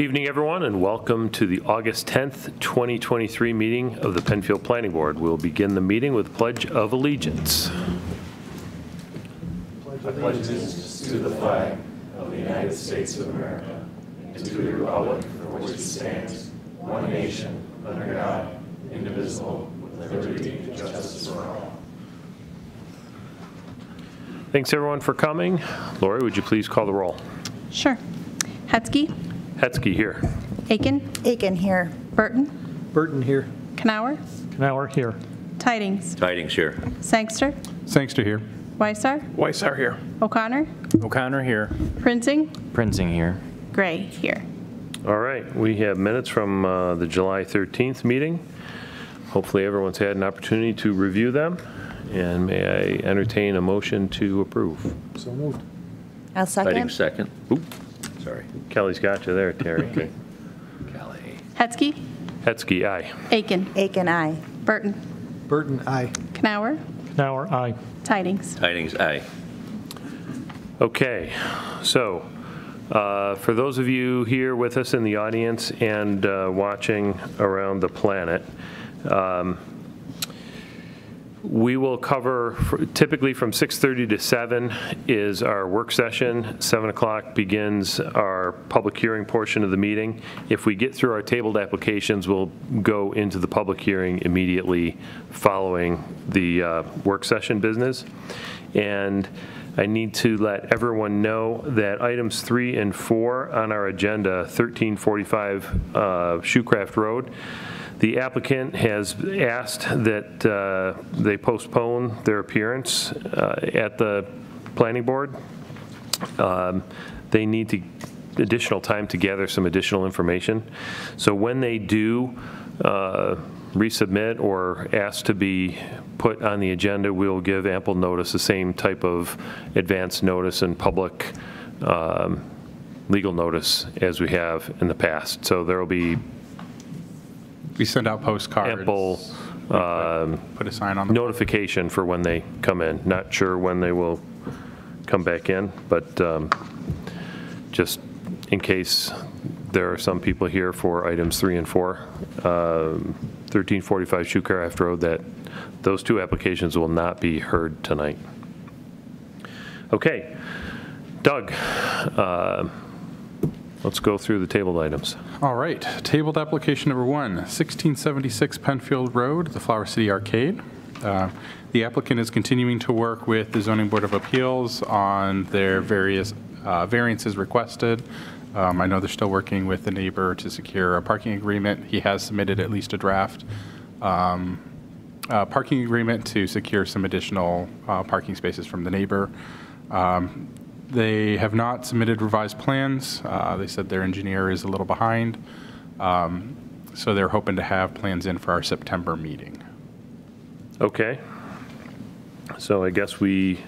Evening, everyone, and welcome to the August 10th, 2023 meeting of the Penfield Planning Board. We'll begin the meeting with Pledge of Allegiance. I pledge allegiance to the flag of the United States of America and to the republic for which it stands, one nation, under God, indivisible, with liberty and justice for all. Thanks, everyone, for coming. Lori, would you please call the roll? Sure. Hetzke? Hetzke here. Aken? Aken here. Burton? Burton here. Kanauer? Kanauer here. Tydings? Tydings here. Sangster? Sangster here. Weissar? Weissar here. O'Connor? O'Connor here. Prinzing? Prinzing here. Gray here. All right, we have minutes from the July 13th meeting. Hopefully everyone's had an opportunity to review them. And may I entertain a motion to approve? So moved. I'll second. Tydings second. Oop. Sorry. Kelly's got you there, Terry. Okay. Kelly. Hetzke? Hetzke, aye. Aken? Aken, aye. Burton? Burton, aye. Kanauer? Kanauer, aye. Tydings? Tydings, aye. Okay, so for those of you here with us in the audience and watching around the planet, we will cover, typically from 6:30 to 7 is our work session. 7 o'clock begins our public hearing portion of the meeting. If we get through our tabled applications, we'll go into the public hearing immediately following the work session business. And I need to let everyone know that items 3 and 4 on our agenda, 1345 Shoecraft Road, the applicant has asked that they postpone their appearance at the planning board. They need additional time to gather some additional information. So when they do resubmit or ask to be put on the agenda, we'll give ample notice, the same type of advance notice and public legal notice as we have in the past. So there will be we send out postcards. Ample put a sign on the notification board for when they come in. Not sure when they will come back in, but just in case there are some people here for items 3 and 4, 1345 Shoecraft Road, that those two applications will not be heard tonight. Okay, Doug. Let's go through the tabled items. All right, tabled application number 1, 1676 Penfield Road, the Flower City Arcade. The applicant is continuing to work with the Zoning Board of Appeals on their various variances requested. I know they're still working with the neighbor to secure a parking agreement. He has submitted at least a draft parking agreement to secure some additional parking spaces from the neighbor. They have not submitted revised plans. They said their engineer is a little behind. So they're hoping to have plans in for our September meeting. Okay. So I guess we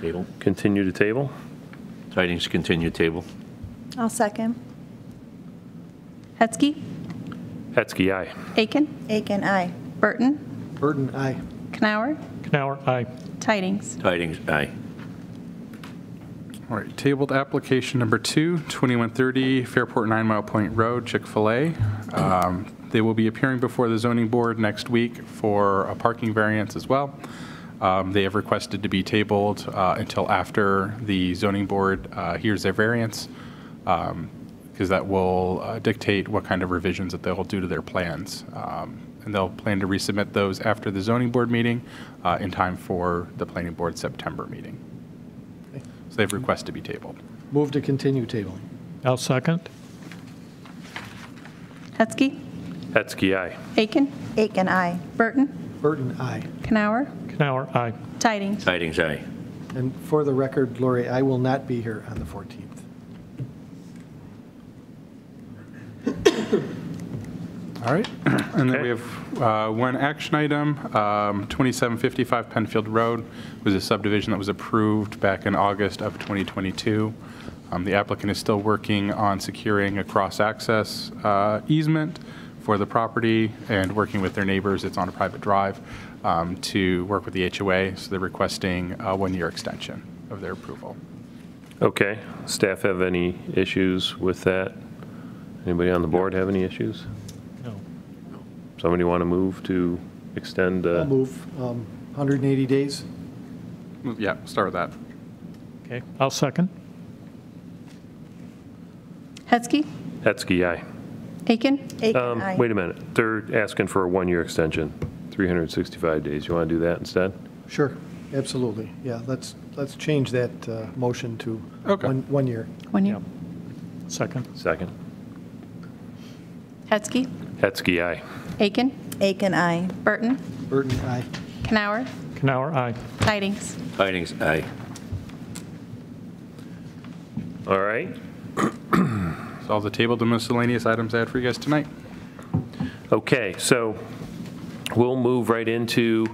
table. Continue to table. Tydings continue table. I'll second. Hetzke? Hetzke, aye. Aken? Aken, aye. Burton? Burton, aye. Kanauer? Kanauer, aye. Tydings? Tydings, aye. All right, tabled application number 2, 2130 Fairport 9 Mile Point Road, Chick-fil-A. They will be appearing before the zoning board next week for a parking variance as well. They have requested to be tabled until after the zoning board hears their variance, because that will dictate what kind of revisions that they'll do to their plans. And they'll plan to resubmit those after the zoning board meeting in time for the planning board September meeting. They've requested to be tabled. Move to continue tabling. I'll second. Hetzke? Hetzke, aye. Aken? Aken, aye. Burton? Burton, aye. Kanauer? Kanauer, aye. Tydings? Tydings, aye. And for the record, Lori, I will not be here on the 14th. All right. And then we have one action item, 2755 Penfield Road was a subdivision that was approved back in August of 2022. The applicant is still working on securing a cross-access easement for the property and working with their neighbors. It's on a private drive to work with the HOA. So they're requesting a one-year extension of their approval. Okay. Staff have any issues with that? Anybody on the board have any issues? No. Somebody want to move to extend? I'll move 180 days. Yeah, start with that. Okay, I'll second. Hetzke? Hetzke, aye. Aken? Aken, aye. Wait a minute. They're asking for a one-year extension, 365 days. You want to do that instead? Sure, absolutely. Yeah, let's change that motion to one year. 1 year. Yeah. Second. Second. Hetzke? Hetzke, aye. Aken? Aken, aye. Burton? Burton, aye. Kanauer? Kanauer, aye. Tydings? Tydings, aye. All right. So I'll table the miscellaneous items I had for you guys tonight. Okay, so we'll move right into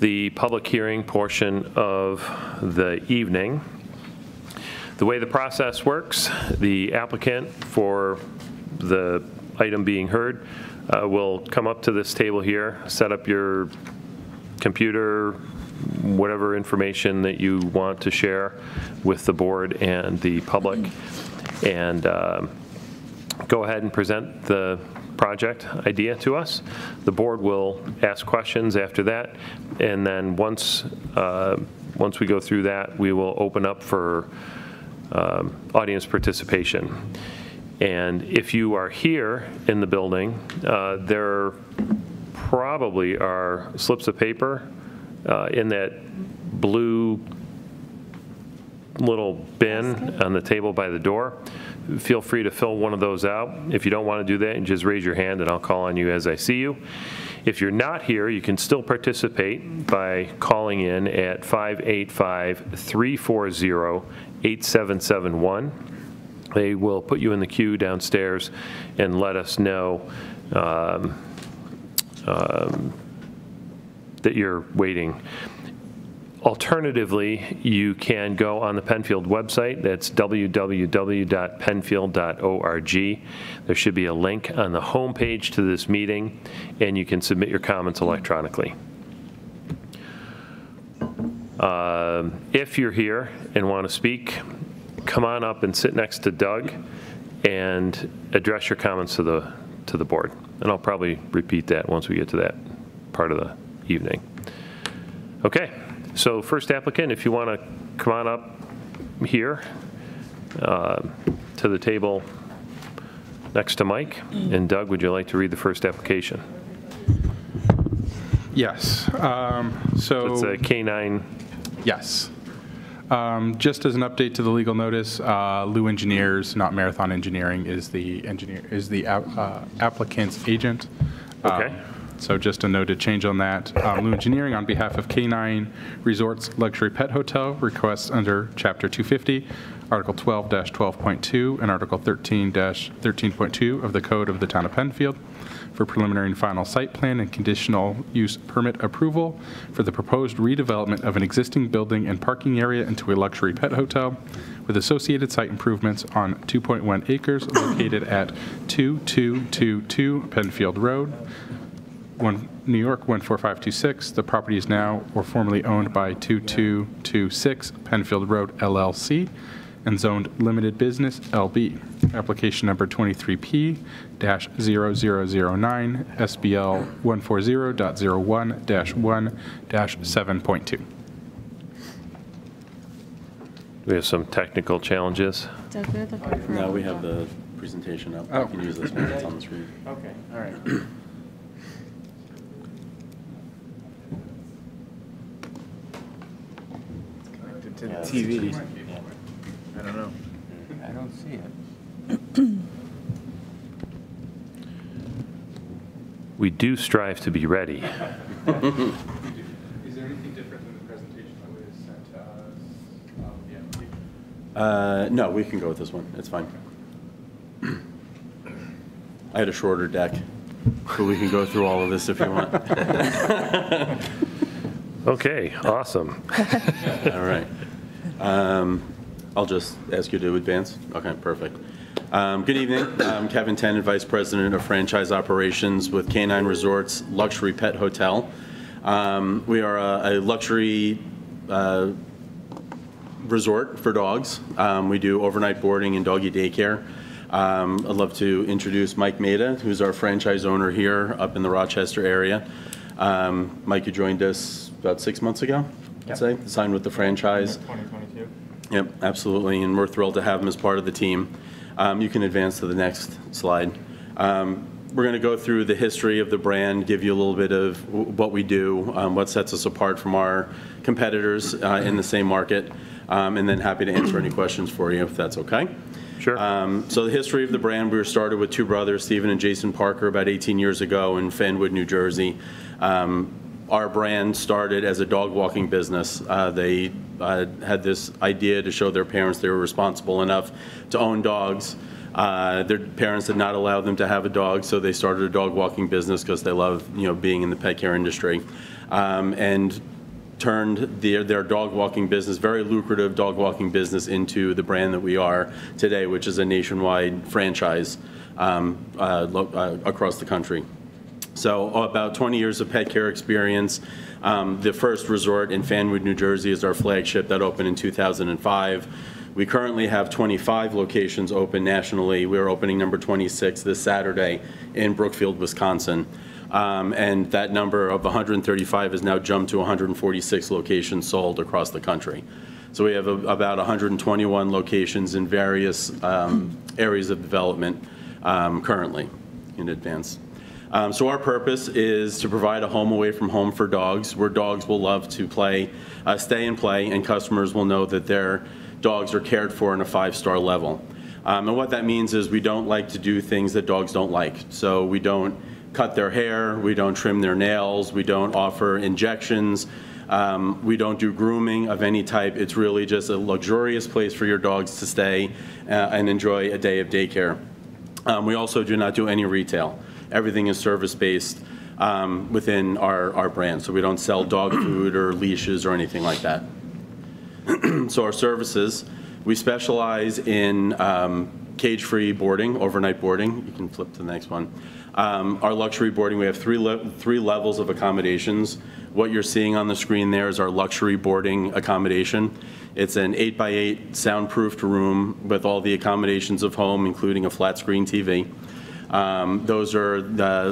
the public hearing portion of the evening. The way the process works, the applicant for the item being heard will come up to this table here, set up your computer, whatever information that you want to share with the board and the public, and go ahead and present the project idea to us. The board will ask questions after that, and then once we go through that, we will open up for audience participation. And if you are here in the building, there probably are slips of paper in that blue little bin on the table by the door. Feel free to fill one of those out. If you don't want to do that, just raise your hand and I'll call on you as I see you. If you're not here, you can still participate by calling in at 585-340-8771. They will put you in the queue downstairs and let us know that you're waiting. Alternatively, you can go on the Penfield website. That's www.penfield.org. There should be a link on the homepage to this meeting, and you can submit your comments electronically. If you're here and want to speak, come on up and sit next to Doug and address your comments to the board. And I'll probably repeat that once we get to that part of the evening. Okay, so first applicant, if you want to come on up here to the table next to Mike. And Doug, would you like to read the first application? Yes. So it's a K9. Yes. Just as an update to the legal notice, Loon Engineers, not Marathon Engineering, is the applicant's agent. Okay. So just a noted change on that. Loon Engineering, on behalf of K9 Resorts Luxury Pet Hotel, requests under Chapter 250, Article 12-12.2 and Article 13-13.2 of the Code of the Town of Penfield for preliminary and final site plan and conditional use permit approval for the proposed redevelopment of an existing building and parking area into a luxury pet hotel with associated site improvements on 2.1 acres located at 2222 Penfield Road, New York 14526. The property is now or formerly owned by 2226 Penfield Road LLC and zoned limited business LB. Application number 23P-0009 SBL 140.01-1-7.2. We have some technical challenges. No, we have the presentation up. Oh. I can use this one. It's on the screen. Okay. All right. To the TV. Yeah. I don't know. I don't see it. We do strive to be ready. Is there anything different than the presentation that was sent to us? Yeah. No, we can go with this one. It's fine. I had a shorter deck, but we can go through all of this if you want. Okay, awesome. All right. I'll just ask you to advance. Okay, perfect. Good evening. I'm Kevin Tannen, Vice President of Franchise Operations with K9 Resorts Luxury Pet Hotel. We are a luxury resort for dogs. We do overnight boarding and doggy daycare. I'd love to introduce Mike Maida, who's our franchise owner here up in the Rochester area. Mike, you joined us about 6 months ago, I'd say, signed with the franchise. 2022. Yep, absolutely, and we're thrilled to have him as part of the team. You can advance to the next slide. We're going to go through the history of the brand, give you a little bit of what we do, what sets us apart from our competitors in the same market, and then happy to answer any questions for you if that's okay. Sure. So the history of the brand, we were started with two brothers, Stephen and Jason Parker, about 18 years ago in Fanwood, New Jersey. Our brand started as a dog walking business. They had this idea to show their parents they were responsible enough to own dogs. Their parents did not allow them to have a dog, so they started a dog walking business because they love, you know, being in the pet care industry, and turned their dog walking business, very lucrative dog walking business, into the brand that we are today, which is a nationwide franchise across the country. So about 20 years of pet care experience. The first resort in Fanwood, New Jersey is our flagship that opened in 2005. We currently have 25 locations open nationally. We're opening number 26 this Saturday in Brookfield, Wisconsin. And that number of 135 has now jumped to 146 locations sold across the country. So we have about 121 locations in various areas of development currently in advance. So our purpose is to provide a home away from home for dogs, where dogs will love to play, stay and play, and customers will know that their dogs are cared for in a five-star level. And what that means is we don't like to do things that dogs don't like. So we don't cut their hair, we don't trim their nails, we don't offer injections, we don't do grooming of any type. It's really just a luxurious place for your dogs to stay and enjoy a day of daycare. We also do not do any retail. Everything is service-based within our brand. So we don't sell dog food or leashes or anything like that. So our services, we specialize in cage-free boarding, overnight boarding. You can flip to the next one. Our luxury boarding, we have three levels of accommodations. What you're seeing on the screen there is our luxury boarding accommodation. It's an 8x8 soundproofed room with all the accommodations of home, including a flat screen TV. Those are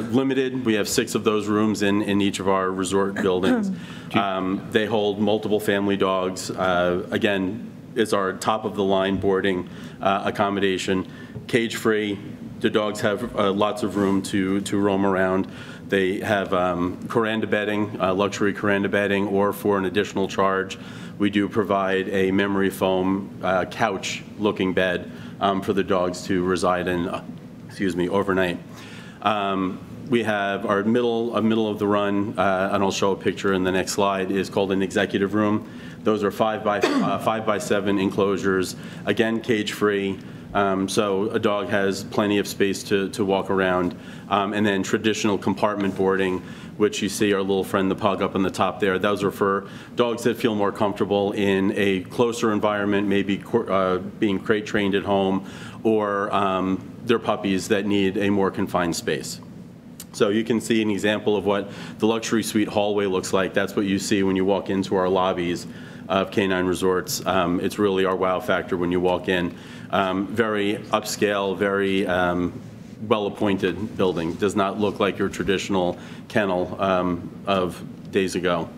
limited. We have 6 of those rooms in each of our resort buildings. They hold multiple family dogs. Again, it's our top-of-the-line boarding accommodation. Cage-free. The dogs have lots of room to roam around. They have Kuranda bedding, luxury Kuranda bedding, or for an additional charge, we do provide a memory foam couch-looking bed for the dogs to reside in. Excuse me, overnight. We have our middle of the run, and I'll show a picture in the next slide, is called an executive room. Those are 5 by 7 enclosures, again, cage-free, so a dog has plenty of space to walk around. And then traditional compartment boarding, which you see our little friend the pug up on the top there. Those are for dogs that feel more comfortable in a closer environment, maybe being crate trained at home, or they're puppies that need a more confined space. So you can see an example of what the luxury suite hallway looks like. That's what you see when you walk into our lobbies of K9 Resorts. It's really our wow factor when you walk in. Very upscale, very well-appointed building. Does not look like your traditional kennel of days ago.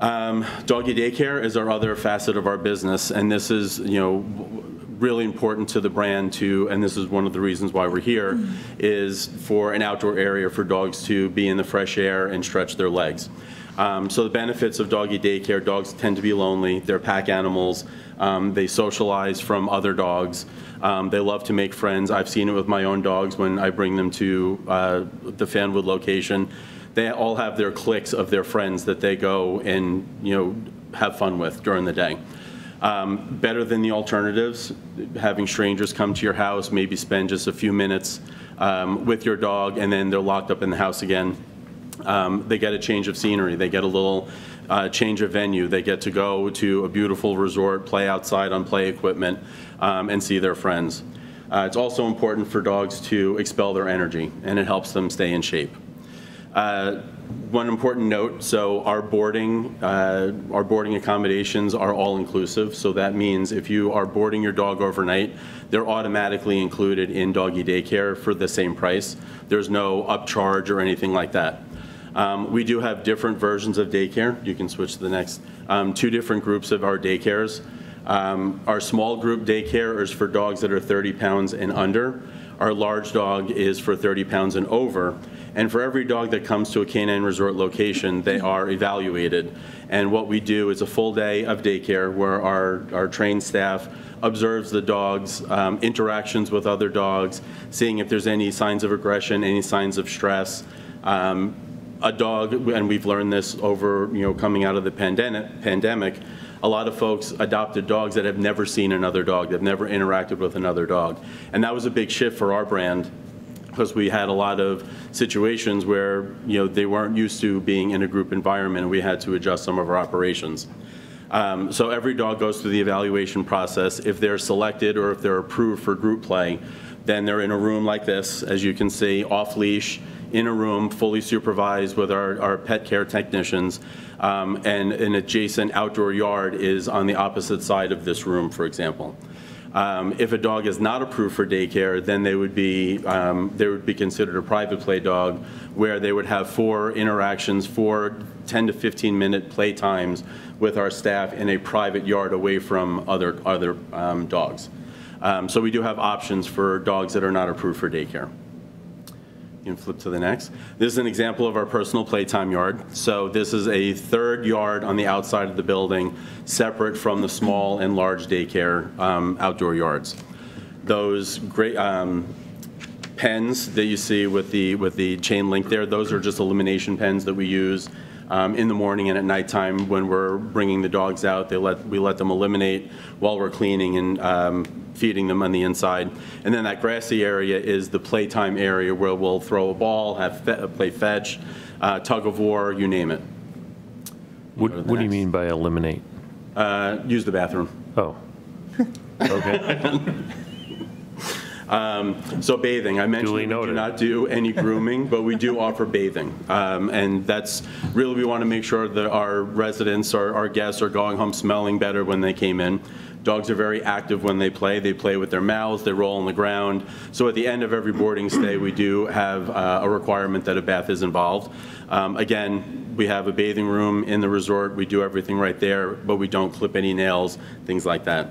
Doggy daycare is our other facet of our business, and this is, you know, really important to the brand too, and this is one of the reasons why we're here, is for an outdoor area for dogs to be in the fresh air and stretch their legs. So the benefits of doggy daycare, dogs tend to be lonely, they're pack animals, they socialize from other dogs, they love to make friends. I've seen it with my own dogs when I bring them to the Fanwood location. They all have their cliques of their friends that they go and, you know, have fun with during the day. Better than the alternatives, having strangers come to your house, maybe spend just a few minutes with your dog, and then they're locked up in the house again. They get a change of scenery. They get a little change of venue. They get to go to a beautiful resort, play outside on play equipment, and see their friends. It's also important for dogs to expel their energy, and it helps them stay in shape. One important note, so our boarding accommodations are all-inclusive, so that means if you are boarding your dog overnight, they're automatically included in doggy daycare for the same price. There's no upcharge or anything like that. We do have different versions of daycare. You can switch to the next. Two different groups of our daycares. Our small group daycare is for dogs that are 30 pounds and under. Our large dog is for 30 pounds and over. And for every dog that comes to a K9 Resort location, they are evaluated. And what we do is a full day of daycare where our trained staff observes the dogs, interactions with other dogs, seeing if there's any signs of aggression, any signs of stress. A dog, and we've learned this over, coming out of the pandemic, a lot of folks adopted dogs that have never seen another dog, they've never interacted with another dog. And that was a big shift for our brand because we had a lot of situations where they weren't used to being in a group environment and we had to adjust some of our operations. So every dog goes through the evaluation process. If they're selected or if they're approved for group play, then they're in a room like this, as you can see, off leash, in a room, fully supervised with our pet care technicians, and an adjacent outdoor yard is on the opposite side of this room, for example. If a dog is not approved for daycare, then they would be considered a private play dog, where they would have four interactions, four 10 to 15 minute play times with our staff in a private yard away from other dogs. So we do have options for dogs that are not approved for daycare. You can flip to the next. This is an example of our personal playtime yard. So this is a third yard on the outside of the building, separate from the small and large daycare outdoor yards. Those great pens that you see with the chain link there, those are just elimination pens that we use in the morning and at nighttime when we're bringing the dogs out. We let them eliminate while we're cleaning and feeding them on the inside. And then that grassy area is the playtime area where we'll throw a ball, play fetch, tug of war, you name it. What do you mean by eliminate? Use the bathroom. Oh, okay. So bathing, I mentioned we do not do any grooming, but we do offer bathing. And that's really, we want to make sure that our residents, our guests are going home smelling better when they came in. Dogs are very active when they play with their mouths, they roll on the ground. So at the end of every boarding stay, we do have a requirement that a bath is involved. Again, we have a bathing room in the resort, we do everything right there, but we don't clip any nails, things like that.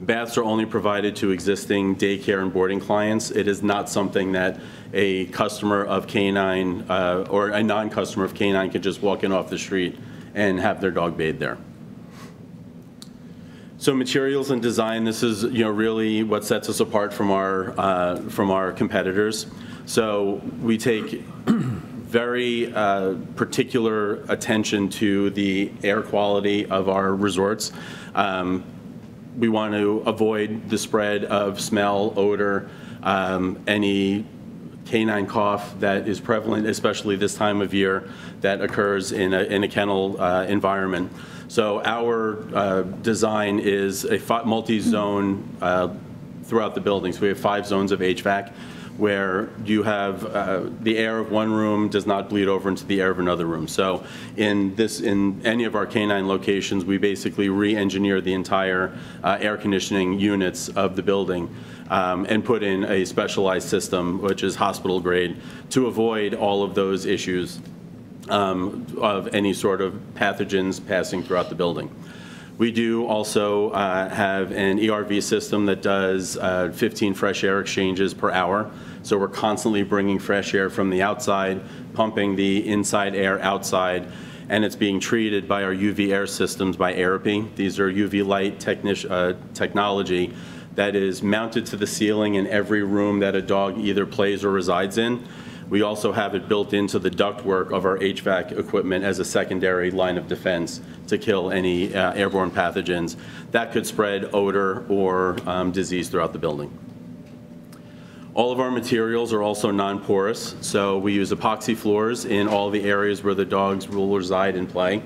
Baths are only provided to existing daycare and boarding clients. It is not something that a customer of K9 or a non-customer of K9 could just walk in off the street and have their dog bathed there. So materials and design, this is really what sets us apart from our competitors. So we take very particular attention to the air quality of our resorts. We want to avoid the spread of smell, odor, any canine cough that is prevalent, especially this time of year, that occurs in a kennel environment. So our design is a multi-zone throughout the building. So we have 5 zones of HVAC, where you have the air of one room does not bleed over into the air of another room. So in any of our K9 locations, we basically re-engineer the entire air conditioning units of the building and put in a specialized system, which is hospital grade, to avoid all of those issues of any sort of pathogens passing throughout the building. We do also have an ERV system that does 15 fresh air exchanges per hour. So we're constantly bringing fresh air from the outside, pumping the inside air outside, and it's being treated by our UV air systems by Aeropy. These are UV light technology that is mounted to the ceiling in every room that a dog either plays or resides in. We also have it built into the ductwork of our HVAC equipment as a secondary line of defense to kill any airborne pathogens that could spread odor or disease throughout the building. All of our materials are also non-porous, so we use epoxy floors in all the areas where the dogs will reside and play.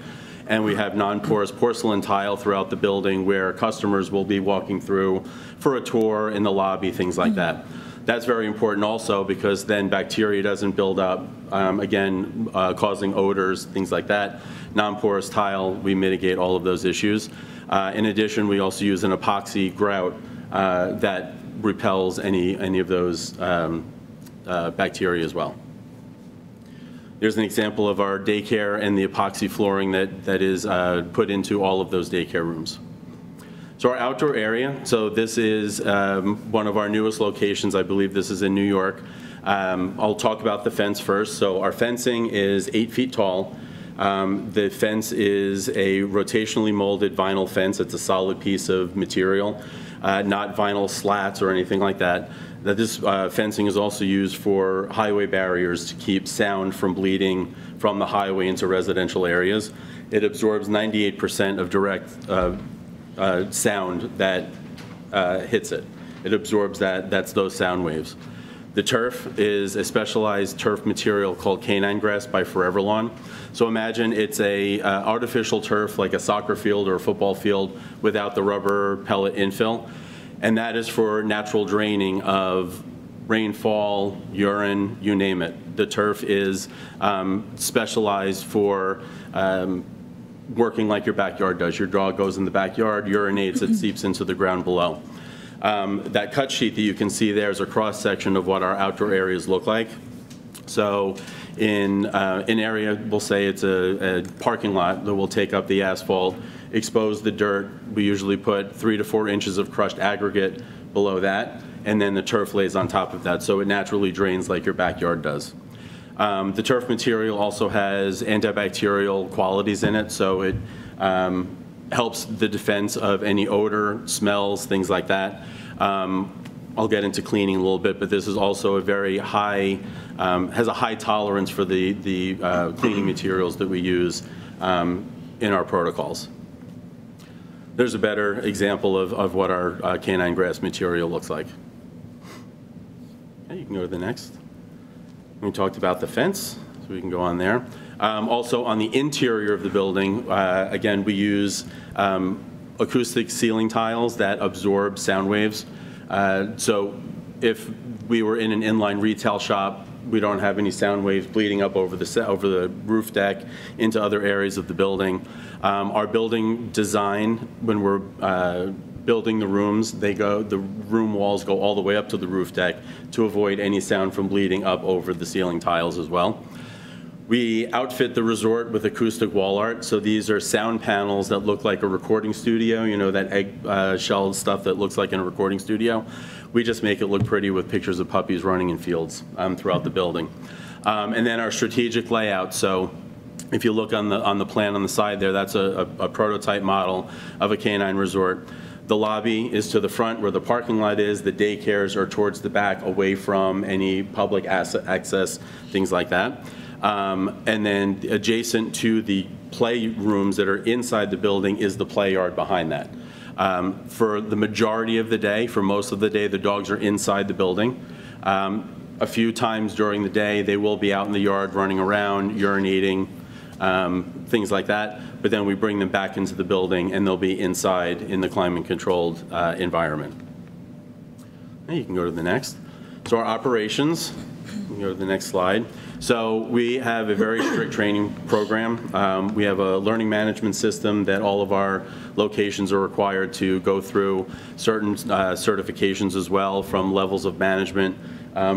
And we have non-porous porcelain tile throughout the building where customers will be walking through for a tour in the lobby, things like that. That's very important also, because then bacteria doesn't build up, again, causing odors, things like that. Non-porous tile, we mitigate all of those issues. In addition, we also use an epoxy grout that repels any of those bacteria as well. There's an example of our daycare and the epoxy flooring that is put into all of those daycare rooms. So our outdoor area, so this is one of our newest locations. I believe this is in New York. I'll talk about the fence first. So our fencing is 8 feet tall. The fence is a rotationally molded vinyl fence. It's a solid piece of material, not vinyl slats or anything like that. This fencing is also used for highway barriers to keep sound from bleeding from the highway into residential areas. It absorbs 98% of direct sound that hits it. It absorbs that's those sound waves. The turf is a specialized turf material called Canine Grass by Forever Lawn. So imagine it's a artificial turf like a soccer field or a football field without the rubber pellet infill. And that is for natural draining of rainfall, urine, you name it. The turf is specialized for working like your backyard does. Your dog goes in the backyard, urinates, it seeps into the ground below. That cut sheet that you can see there is a cross-section of what our outdoor areas look like. So in an area, we'll say it's a parking lot that will take up the asphalt, expose the dirt. We usually put 3 to 4 inches of crushed aggregate below that, and then the turf lays on top of that, so it naturally drains like your backyard does. The turf material also has antibacterial qualities in it, so it helps the defense of any odor, smells, things like that. I'll get into cleaning a little bit, but this is also a very high, has a high tolerance for the cleaning materials that we use in our protocols. There's a better example of what our canine grass material looks like. Okay, you can go to the next. We talked about the fence, so we can go on there. Also on the interior of the building, again, we use acoustic ceiling tiles that absorb sound waves. So if we were in an inline retail shop, we don't have any sound waves bleeding up over the roof deck into other areas of the building. Our building design, when we're building the rooms, the room walls go all the way up to the roof deck to avoid any sound from bleeding up over the ceiling tiles as well. We outfit the resort with acoustic wall art. So these are sound panels that look like a recording studio, you know, that egg shell stuff that looks like in a recording studio. We just make it look pretty with pictures of puppies running in fields throughout the building. And then our strategic layout. So if you look on the plan on the side there, that's a prototype model of a canine resort. The lobby is to the front where the parking lot is. The daycares are towards the back, away from any public access, things like that. And then adjacent to the playrooms that are inside the building is the play yard behind that. For the majority of the day, for most of the day, the dogs are inside the building. A few times during the day, they will be out in the yard running around, urinating, things like that. But then we bring them back into the building and they'll be inside in the climate-controlled environment. And you can go to the next. So our operations, you can go to the next slide. So we have a very strict training program. We have a learning management system that all of our locations are required to go through certain certifications as well, from levels of management.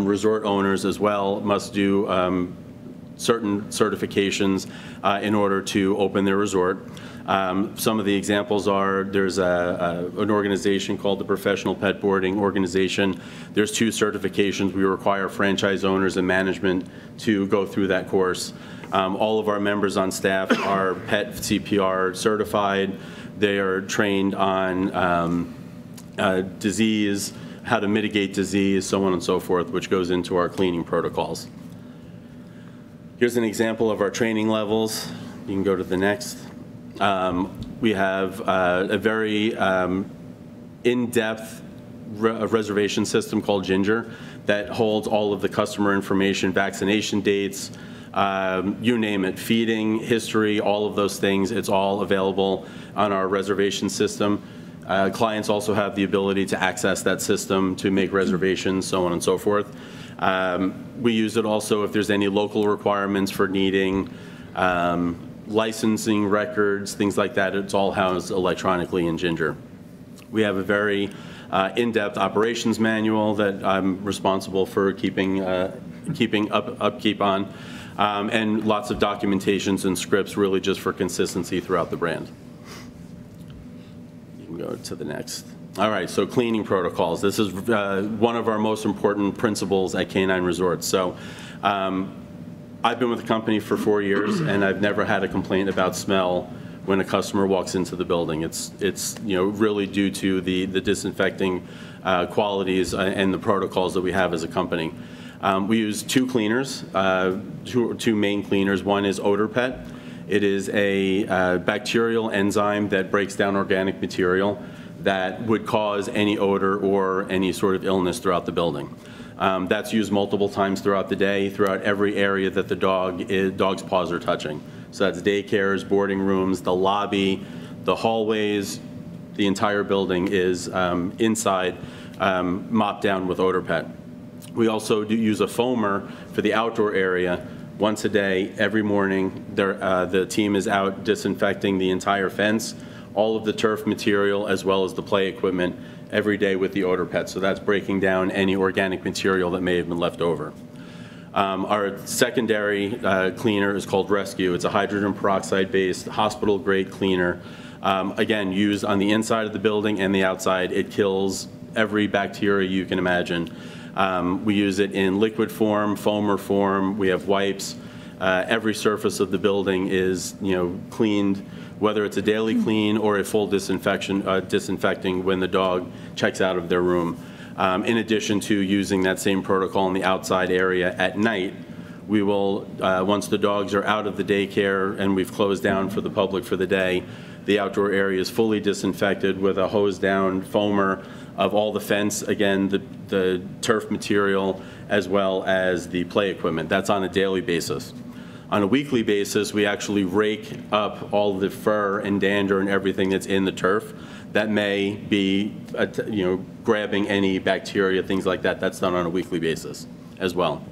Resort owners as well must do certain certifications in order to open their resort. Some of the examples are there's an organization called the Professional Pet Boarding Organization. There's 2 certifications. We require franchise owners and management to go through that course. All of our members on staff are pet CPR certified. They are trained on disease, how to mitigate disease, so on and so forth, which goes into our cleaning protocols. Here's an example of our training levels. You can go to the next. We have a very in-depth reservation system called Ginger that holds all of the customer information, vaccination dates, you name it, feeding, history, all of those things. It's all available on our reservation system. Clients also have the ability to access that system to make reservations, so on and so forth. We use it also if there's any local requirements for needing licensing records, things like that. It's all housed electronically in Ginger. We have a very in-depth operations manual that I'm responsible for keeping upkeep on, and lots of documentations and scripts, really just for consistency throughout the brand. You can go to the next. All right, so cleaning protocols. This is one of our most important principles at K9 Resorts. So I've been with the company for 4 years, and I've never had a complaint about smell when a customer walks into the building. It's you know, really due to the disinfecting qualities and the protocols that we have as a company. We use two cleaners, two main cleaners. One is OdorPet. It is a bacterial enzyme that breaks down organic material that would cause any odor or any sort of illness throughout the building. That's used multiple times throughout the day, throughout every area that the dog's paws are touching. So that's daycares, boarding rooms, the lobby, the hallways, the entire building is inside mopped down with OdorPet. We also do use a foamer for the outdoor area once a day, every morning. The team is out disinfecting the entire fence, all of the turf material, as well as the play equipment every day with the OdorPet. So that's breaking down any organic material that may have been left over. Our secondary cleaner is called Rescue. It's a hydrogen peroxide-based hospital-grade cleaner. Again, used on the inside of the building and the outside. It kills every bacteria you can imagine. We use it in liquid form, foamer form. We have wipes. Every surface of the building is, you know, cleaned, whether it's a daily clean or a full disinfection, disinfecting when the dog checks out of their room. In addition to using that same protocol in the outside area at night, we will, once the dogs are out of the daycare and we've closed down for the public for the day, the outdoor area is fully disinfected with a hose-down foamer of all the fence, again, the turf material, as well as the play equipment. That's on a daily basis. On a weekly basis, we actually rake up all the fur and dander and everything that's in the turf that may be, you know, grabbing any bacteria, things like that. That's done on a weekly basis as well.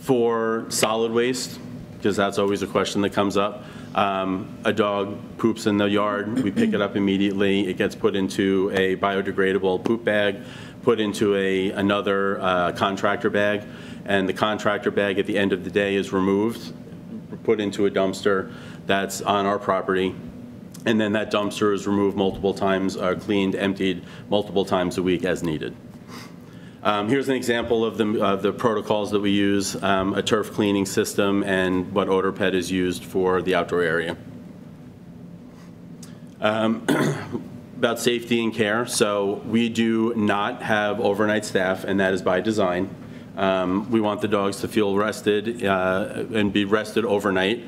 For solid waste, because that's always a question that comes up, a dog poops in the yard, we pick it up immediately, it gets put into a biodegradable poop bag, put into another contractor bag, and the contractor bag at the end of the day is removed, put into a dumpster that's on our property, and then that dumpster is removed multiple times, cleaned, emptied multiple times a week as needed. Here's an example of the protocols that we use, a turf cleaning system, and what OdorPet is used for the outdoor area. About safety and care, so we do not have overnight staff, and that is by design. We want the dogs to feel rested and be rested overnight.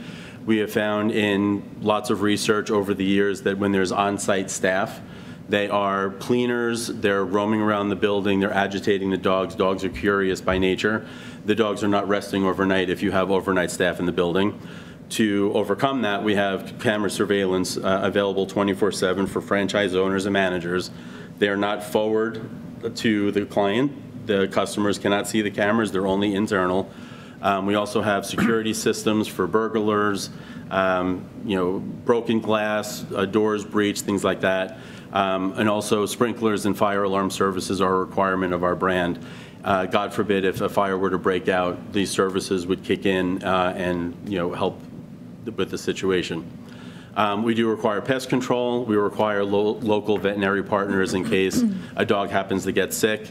We have found in lots of research over the years that when there's on-site staff, they are cleaners, they're roaming around the building, they're agitating the dogs. Dogs are curious by nature. The dogs are not resting overnight if you have overnight staff in the building. To overcome that, we have camera surveillance available 24/7 for franchise owners and managers. They are not forward to the client. The customers cannot see the cameras, they're only internal. We also have security systems for burglars, you know, broken glass, doors breached, things like that. And also sprinklers and fire alarm services are a requirement of our brand. God forbid if a fire were to break out, these services would kick in and, you know, help with the situation. We do require pest control. We require local veterinary partners in case a dog happens to get sick.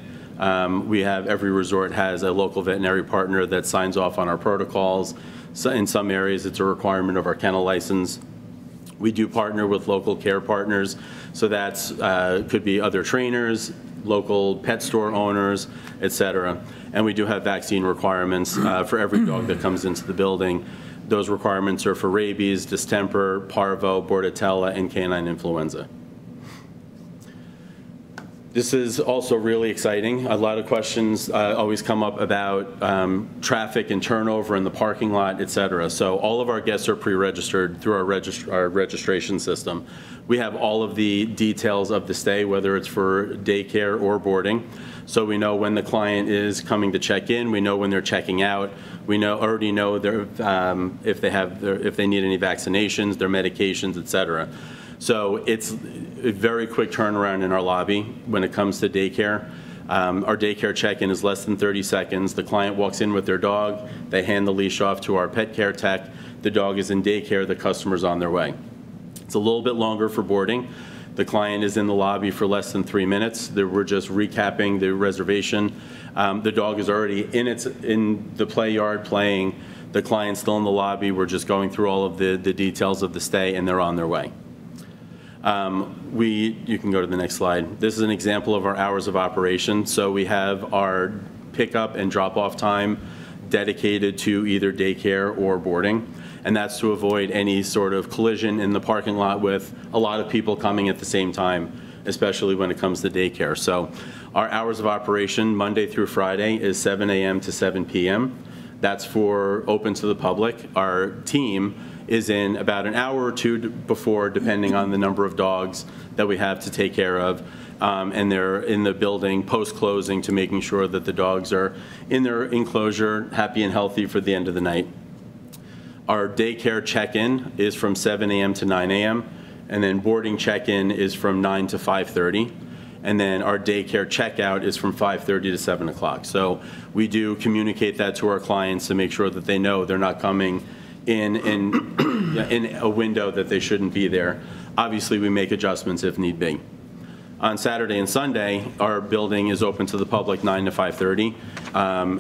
We have, every resort has a local veterinary partner that signs off on our protocols. So in some areas, it's a requirement of our kennel license. We do partner with local care partners, so that's could be other trainers, local pet store owners, et cetera. And we do have vaccine requirements for every dog that comes into the building. Those requirements are for rabies, distemper, parvo, bordetella, and canine influenza. This is also really exciting. A lot of questions always come up about traffic and turnover in the parking lot, et cetera. So all of our guests are pre-registered through our registration system. We have all of the details of the stay, whether it's for daycare or boarding. So we know when the client is coming to check in, we know when they're checking out, we know already know their, if they need any vaccinations, their medications, et cetera. So it's a very quick turnaround in our lobby when it comes to daycare. Our daycare check-in is less than 30 seconds. The client walks in with their dog. They hand the leash off to our pet care tech. The dog is in daycare. The customer's on their way. It's a little bit longer for boarding. The client is in the lobby for less than 3 minutes. We're just recapping the reservation. The dog is already in the play yard playing. The client's still in the lobby. We're just going through all of the details of the stay, and they're on their way. You can go to the next slide. This is an example of our hours of operation. So we have our pickup and drop-off time dedicated to either daycare or boarding. And that's to avoid any sort of collision in the parking lot with a lot of people coming at the same time, especially when it comes to daycare. So our hours of operation Monday through Friday is 7 a.m. to 7 p.m. That's for open to the public. Our team is in about an hour or two before, depending on the number of dogs that we have to take care of. And they're in the building post-closing to making sure that the dogs are in their enclosure, happy and healthy for the end of the night. Our daycare check-in is from 7 a.m. to 9 a.m. And then boarding check-in is from 9 to 5:30. And then our daycare checkout is from 5:30 to 7 o'clock. So we do communicate that to our clients to make sure that they know they're not coming in a window that they shouldn't be there. Obviously, we make adjustments if need be. On Saturday and Sunday, our building is open to the public 9 to 5:30.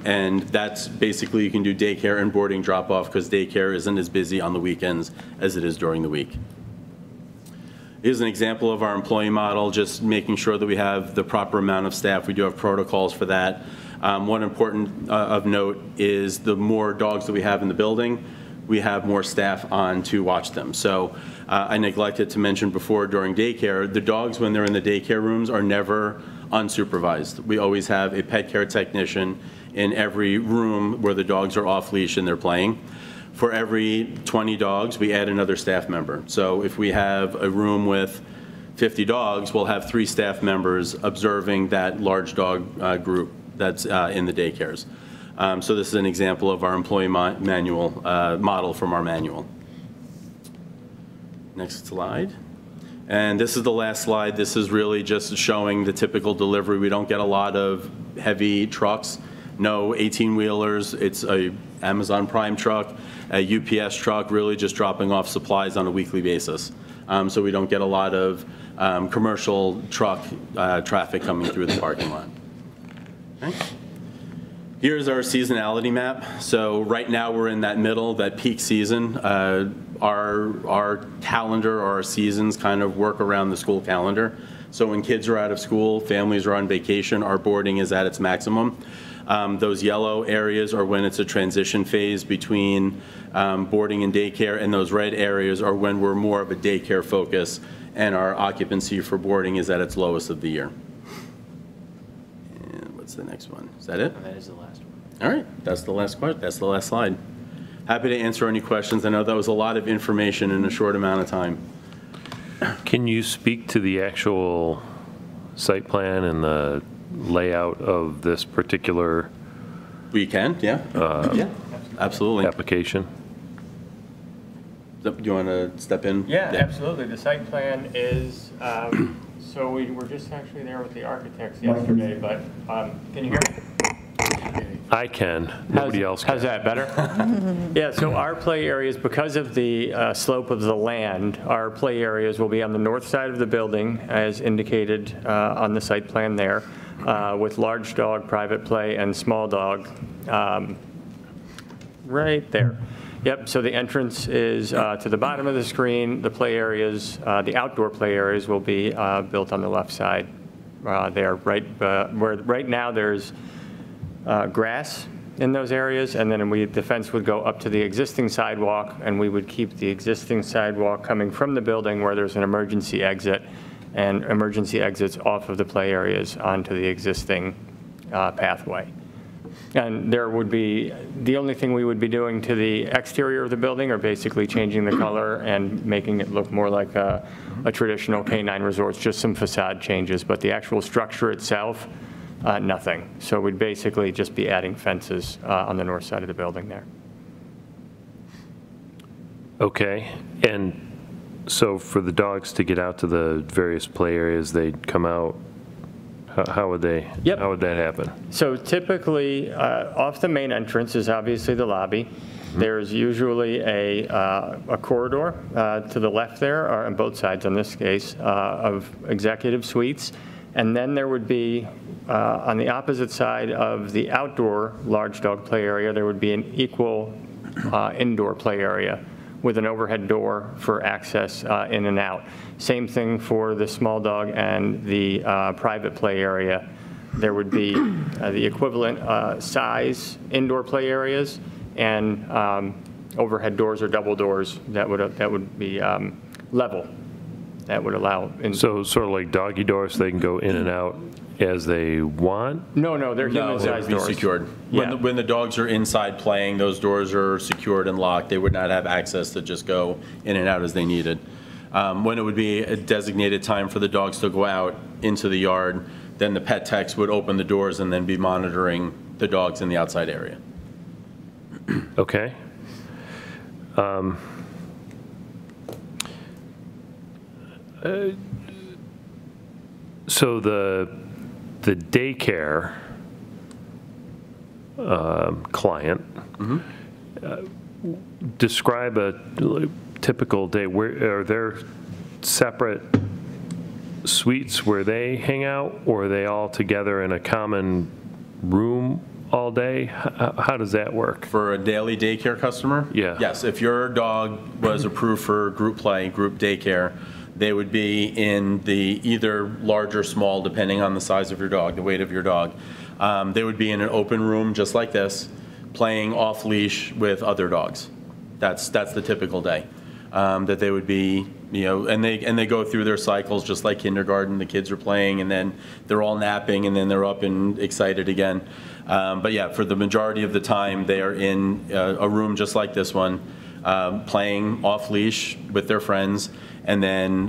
And that's basically, you can do daycare and boarding drop-off because daycare isn't as busy on the weekends as it is during the week. Here's an example of our employee model, just making sure that we have the proper amount of staff. We do have protocols for that. One important of note is the more dogs that we have in the building, we have more staff on to watch them. So I neglected to mention before, during daycare, the dogs, when they're in the daycare rooms, are never unsupervised. We always have a pet care technician in every room where the dogs are off leash and they're playing. For every 20 dogs, we add another staff member. So if we have a room with 50 dogs, we'll have 3 staff members observing that large dog group that's in the daycares. So this is an example of our employee model from our manual. Next slide. And this is the last slide. This is really just showing the typical delivery. We don't get a lot of heavy trucks, no 18-wheelers. It's an Amazon Prime truck, a UPS truck, really just dropping off supplies on a weekly basis. So we don't get a lot of commercial truck traffic coming through the parking lot. Okay. Here's our seasonality map. So right now we're in that middle, that peak season. Our calendar or our seasons kind of work around the school calendar. So when kids are out of school, families are on vacation, our boarding is at its maximum. Those yellow areas are when it's a transition phase between boarding and daycare, and those red areas are when we're more of a daycare focus and our occupancy for boarding is at its lowest of the year. The next one. Is that it? That is the last one. All right. That's the last question. That's the last slide. Happy to answer any questions. I know that was a lot of information in a short amount of time. Can you speak to the actual site plan and the layout of this particular? We can, yeah. Yeah, absolutely. Application. Do you want to step in? Yeah, yeah. Absolutely. The site plan is. So we were just actually there with the architects yesterday, but can you hear me? I can. Nobody else can. How's that, better? Yeah, so our play areas, because of the slope of the land, our play areas will be on the north side of the building, as indicated on the site plan there, with large dog private play and small dog right there. Yep, so the entrance is to the bottom of the screen. The play areas, the outdoor play areas will be built on the left side there. Where right now there's grass in those areas, and then the fence would go up to the existing sidewalk, and we would keep the existing sidewalk coming from the building where there's an emergency exit and emergency exits off of the play areas onto the existing pathway. And there would be, the only thing we would be doing to the exterior of the building are basically changing the color and making it look more like a traditional K9 Resorts, just some facade changes, but the actual structure itself, nothing. So we'd basically just be adding fences on the north side of the building there. Okay, and so for the dogs to get out to the various play areas, they'd come out. How would they? Yep. How would that happen? So typically, off the main entrance is obviously the lobby. Mm-hmm. There's usually a corridor to the left there, or on both sides in this case, of executive suites, and then there would be on the opposite side of the outdoor large dog play area. There would be an equal indoor play area with an overhead door for access in and out. Same thing for the small dog and the private play area. There would be the equivalent size indoor play areas and overhead doors or double doors that would be level. That would allow. So sort of like doggy doors, so they can go in and out as they want? No, they're human-sized doors. Secured. Yeah. When the dogs are inside playing, those doors are secured and locked. They would not have access to just go in and out as they needed. When it would be a designated time for the dogs to go out into the yard, then the pet techs would open the doors and then be monitoring the dogs in the outside area. Okay. So the daycare client, mm-hmm. Describe a typical day. Where are there separate suites where they hang out, or are they all together in a common room all day? How does that work? For a daily daycare customer? Yeah. Yes, if your dog was approved for group play, group daycare, they would be in the either large or small, depending on the size of your dog, the weight of your dog. They would be in an open room just like this, playing off leash with other dogs. That's the typical day that they would be, and they go through their cycles just like kindergarten. The kids are playing and then they're all napping and then they're up and excited again. But yeah, for the majority of the time, they are in a room just like this one, playing off leash with their friends. And then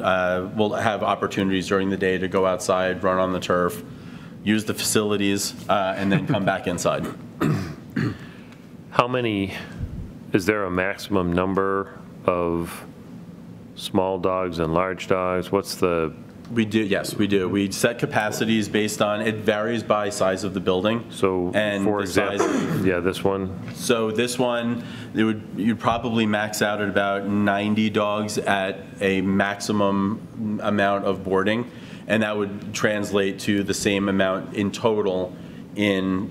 we'll have opportunities during the day to go outside, run on the turf, use the facilities, and then come back inside. How many, is there a maximum number of small dogs and large dogs? What's the? We do, yes, we do. We set capacities based on, it varies by size of the building. So, and for example, yeah, this one. So this one, you'd probably max out at about 90 dogs at a maximum amount of boarding, and that would translate to the same amount in total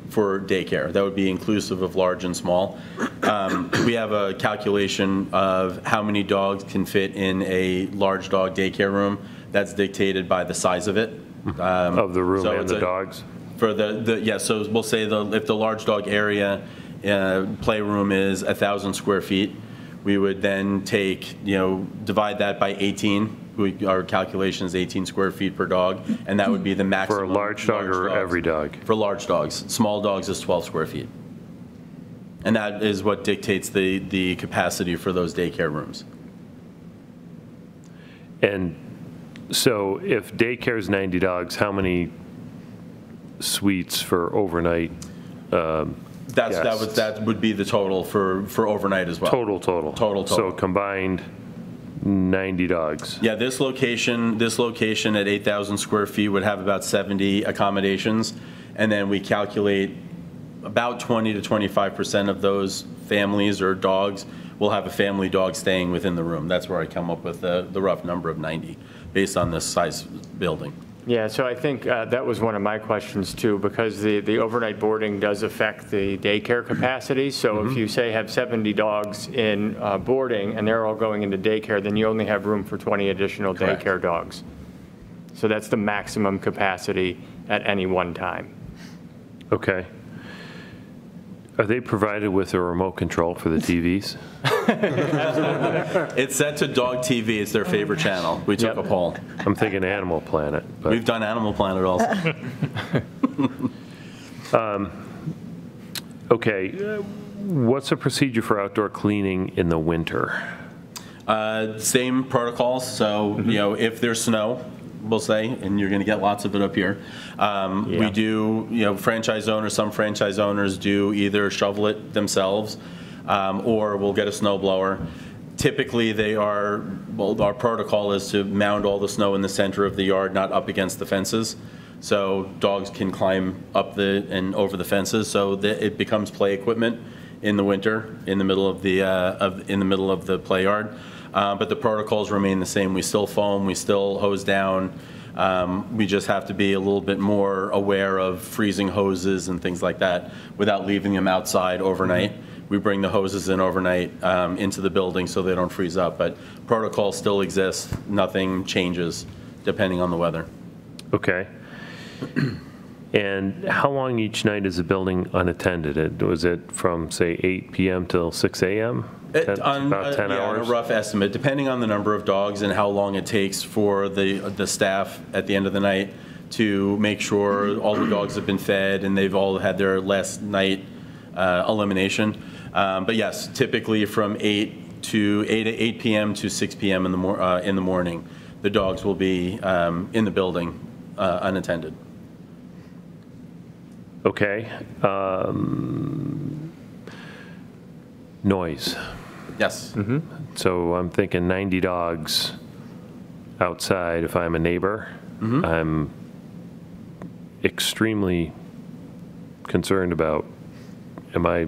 for daycare. That would be inclusive of large and small. We have a calculation of how many dogs can fit in a large dog daycare room. That's dictated by the size of it. Of the room so and the dogs? For so we'll say if the large dog area playroom is 1,000 square feet, we would then take, divide that by 18. Our calculation is 18 square feet per dog, and that would be the maximum. For a large dog or every dog? For large dogs. Small dogs is 12 square feet. And that is what dictates the capacity for those daycare rooms. And so if daycare is 90 dogs, how many suites for overnight guests? That would be the total for overnight as well. Total. So combined 90 dogs. Yeah, this location at 8,000 square feet would have about 70 accommodations, and then we calculate about 20 to 25% of those families or dogs will have a family dog staying within the room. That's where I come up with the rough number of 90. Based on this size building. Yeah, so I think that was one of my questions too, because the overnight boarding does affect the daycare capacity. So mm-hmm. if you say have 70 dogs in boarding and they're all going into daycare, then you only have room for 20 additional Correct. Daycare dogs. So that's the maximum capacity at any one time. Okay. Are they provided with a remote control for the TVs? It's sent to Dog TV. It's their favorite channel. We took a poll. I'm thinking Animal Planet. But. We've done Animal Planet also. Okay. What's the procedure for outdoor cleaning in the winter? Same protocols. So, you know, if there's snow, we'll say, and you're going to get lots of it up here. We do, you know, franchise owners, some franchise owners do either shovel it themselves or we'll get a snowblower. Typically, they are, well, our protocol is to mound all the snow in the center of the yard, not up against the fences. So dogs can climb up the and over the fences, so that it becomes play equipment in the winter in the middle of the play yard. But the protocols remain the same. We still foam, we still hose down. We just have to be a little bit more aware of freezing hoses and things like that without leaving them outside overnight. We bring the hoses in overnight into the building so they don't freeze up. But protocols still exist. Nothing changes depending on the weather. Okay. And how long each night is the building unattended? Was it from, say, 8 p.m. till 6 a.m.? About 10 hours? On a rough estimate, depending on the number of dogs and how long it takes for the staff at the end of the night to make sure all the dogs have been fed and they've all had their last night elimination. But, yes, typically from 8 p.m. to 6 p.m. In the morning, the dogs will be in the building unattended. Okay. Noise. Yes. So I'm thinking 90 dogs outside. If I'm a neighbor, I'm extremely concerned about, am I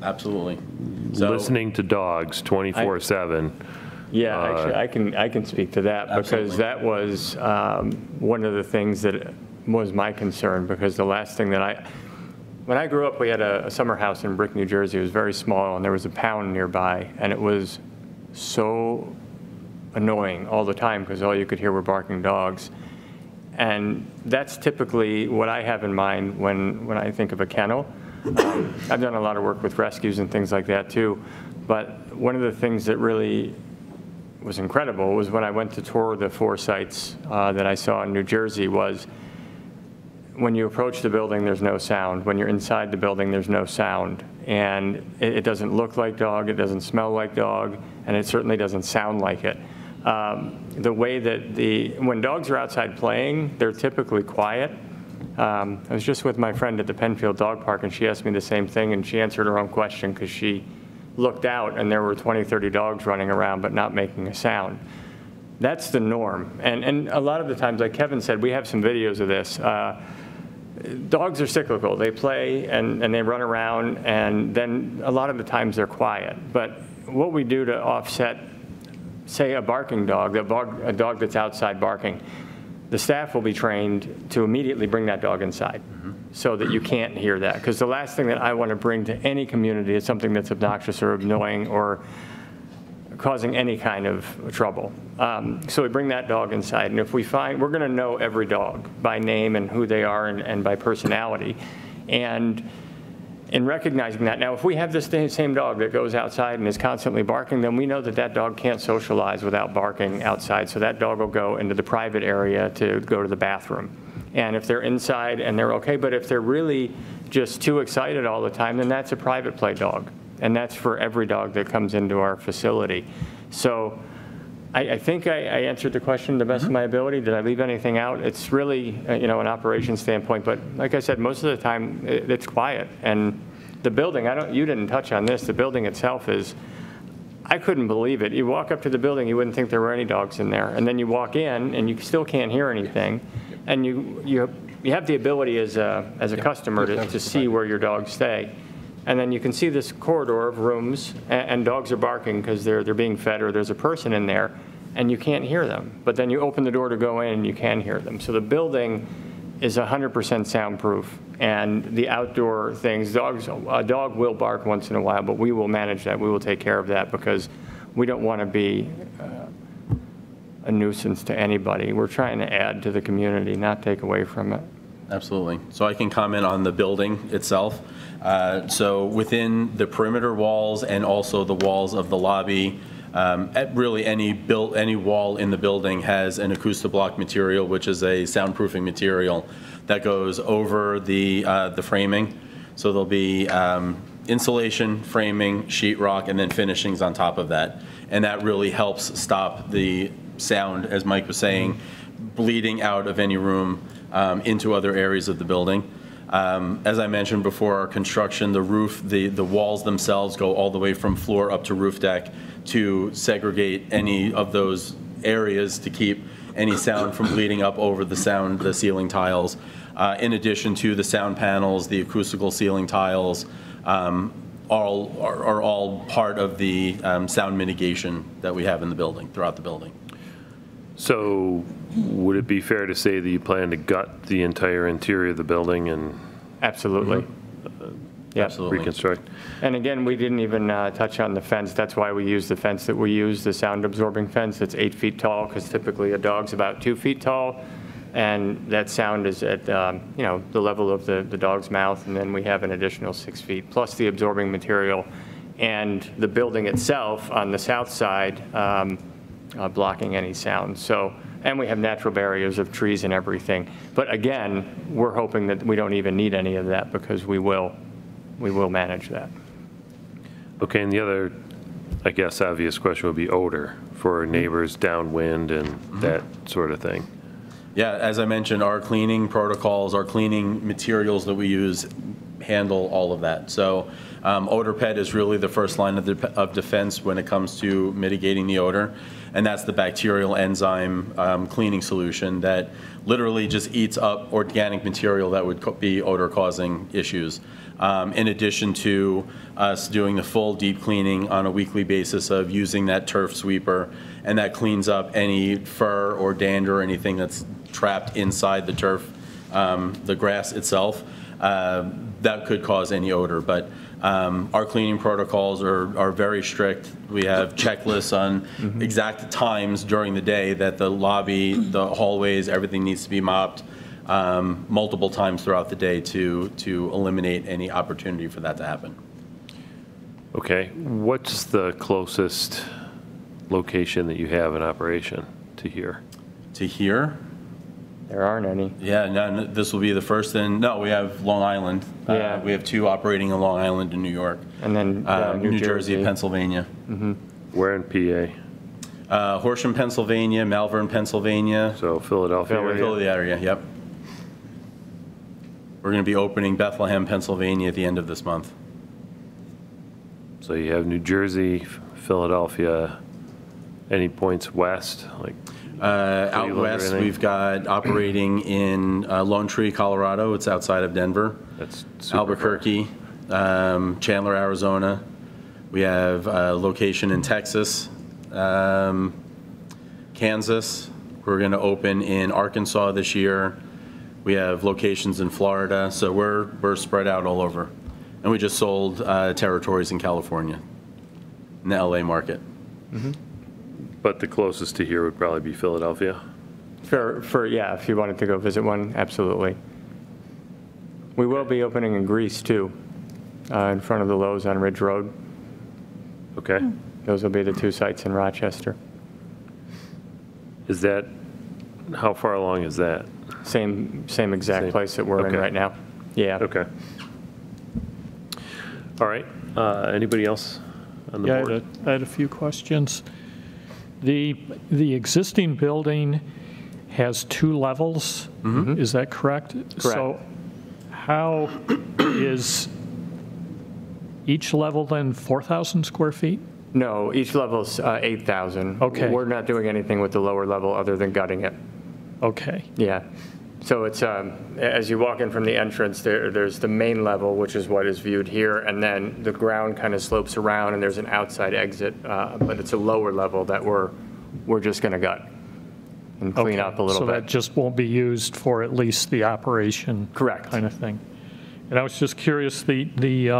listening to dogs 24/7? Yeah, actually, I can speak to that because that was one of the things that was my concern, because the last thing that when I grew up, we had a summer house in Brick, New Jersey. It was very small, and there was a pound nearby, and it was so annoying all the time because all you could hear were barking dogs. And that's typically what I have in mind when I think of a kennel. I've done a lot of work with rescues and things like that too, but one of the things that really was incredible was when I went to tour the four sites that I saw in New Jersey was, when you approach the building, there's no sound. When you're inside the building, there's no sound. And it doesn't look like dog, it doesn't smell like dog, and it certainly doesn't sound like it. The way that when dogs are outside playing, they're typically quiet. I was just with my friend at the Penfield Dog Park, and she asked me the same thing, and she answered her own question because she looked out, and there were 20, 30 dogs running around but not making a sound. That's the norm. And a lot of the times, like Kevin said, we have some videos of this. Dogs are cyclical. They play and they run around, and then a lot of the times they're quiet. But what we do to offset, say, a barking dog, a dog that's outside barking, the staff will be trained to immediately bring that dog inside so that you can't hear that. Because the last thing that I want to bring to any community is something that's obnoxious or annoying or causing any kind of trouble. So we bring that dog inside, and if we find, we're gonna know every dog by name and who they are and by personality. And in recognizing that, now if we have this same dog that goes outside and is constantly barking, then we know that that dog can't socialize without barking outside, so that dog will go into the private area to go to the bathroom. And if they're inside and they're okay, but if they're really just too excited all the time, then that's a private play dog. And that's for every dog that comes into our facility. So I think I answered the question to the best of my ability. Did I leave anything out? It's really, you know, an operations standpoint. But like I said, most of the time it's quiet. And the building, you didn't touch on this. The building itself is, I couldn't believe it. You walk up to the building, you wouldn't think there were any dogs in there. And then you walk in, and you still can't hear anything. And you have the ability as a customer to see where your dogs stay. And then you can see this corridor of rooms, and dogs are barking because they're being fed or there's a person in there, and you can't hear them. But then you open the door to go in, and you can hear them. So the building is 100% soundproof, and the outdoor things, a dog will bark once in a while, but we will manage that. We will take care of that because we don't want to be a nuisance to anybody. We're trying to add to the community, not take away from it. Absolutely. So I can comment on the building itself. So within the perimeter walls and also the walls of the lobby, at really any wall in the building has an Acoustiblock material, which is a soundproofing material that goes over the framing. So there'll be insulation, framing, sheetrock, and then finishings on top of that. And that really helps stop the sound, as Mike was saying, bleeding out of any room into other areas of the building. As I mentioned before, our construction, the roof, the walls themselves go all the way from floor up to roof deck to segregate any of those areas to keep any sound from bleeding up over the ceiling tiles. In addition to the sound panels, the acoustical ceiling tiles are all part of the sound mitigation that we have in the building, throughout the building. So would it be fair to say that you plan to gut the entire interior of the building and absolutely, yeah, absolutely reconstruct? And again, we didn't even touch on the fence. That's why we use the fence that we use, the sound absorbing fence. It's 8 feet tall because typically a dog's about 2 feet tall, and that sound is at you know, the level of the dog's mouth, and then we have an additional 6 feet plus the absorbing material, and the building itself on the south side. Blocking any sound. So, and we have natural barriers of trees and everything. But again, we're hoping that we don't even need any of that because we will manage that. Okay, and the other, I guess, obvious question would be odor for our neighbors downwind and that sort of thing. Yeah, as I mentioned, our cleaning protocols, our cleaning materials that we use handle all of that. So OdorPet is really the first line of defense when it comes to mitigating the odor, and that's the bacterial enzyme cleaning solution that literally just eats up organic material that would be odor-causing issues. In addition to us doing the full deep cleaning on a weekly basis of using that turf sweeper, and that cleans up any fur or dander or anything that's trapped inside the turf, the grass itself. That could cause any odor, but our cleaning protocols are very strict. We have checklists on exact times during the day that the lobby, the hallways, everything needs to be mopped multiple times throughout the day to eliminate any opportunity for that to happen. Okay, what's the closest location that you have in operation to here? To here? There aren't any. Yeah, no, this will be the first. And no, we have Long Island. Yeah. We have two operating in Long Island and New York. And then New Jersey and Pennsylvania. Where in PA? Horsham, Pennsylvania, Malvern, Pennsylvania. So Philadelphia area. Philadelphia area, yep. We're going to be opening Bethlehem, Pennsylvania at the end of this month. So you have New Jersey, Philadelphia, any points west? Like? Out west, we've got operating in Lone Tree, Colorado. It's outside of Denver. That's Albuquerque, Chandler, Arizona. We have a location in Texas, Kansas. We're going to open in Arkansas this year. We have locations in Florida. So we're spread out all over. And we just sold territories in California, in the LA market. But the closest to here would probably be Philadelphia. Yeah, if you wanted to go visit one, absolutely. We will be opening in Greece, too, in front of the Lowe's on Ridge Road. Okay. Those will be the two sites in Rochester. Is that, how far along is that? Same exact place that we're in right now. Yeah. Okay. All right. Anybody else on the board? I had a few questions. The existing building has two levels, is that correct? So how is each level then 4,000 square feet? No, each level's 8,000. Okay. We're not doing anything with the lower level other than gutting it. Okay. Yeah. So it's, as you walk in from the entrance, there's the main level, which is what is viewed here, and then the ground kind of slopes around, and there's an outside exit, but it's a lower level that we're just going to gut and clean up a little bit. So that just won't be used for at least the operation kind of thing. And I was just curious, the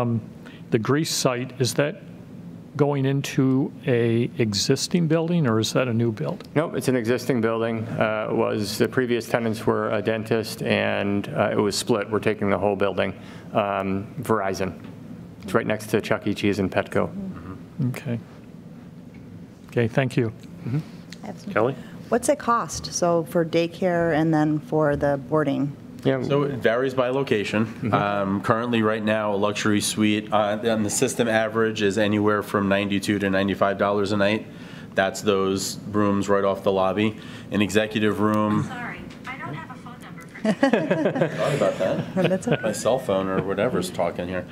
Greece site, is that going into a existing building, or is that a new build? Nope, it's an existing building. Was the previous tenants were a dentist, and it was split. We're taking the whole building. Verizon. It's right next to Chuck E. Cheese and Petco. Mm-hmm. Okay. Okay, thank you. Mm-hmm. Kelly? What's it cost? So for daycare and then for the boarding? Yeah. So it varies by location. Mm-hmm. Currently, right now, a luxury suite on the system average is anywhere from $92 to $95 a night. That's those rooms right off the lobby. An executive room. I'm sorry, I don't have a phone number. Sorry about that. That's okay. My cell phone or whatever's talking here.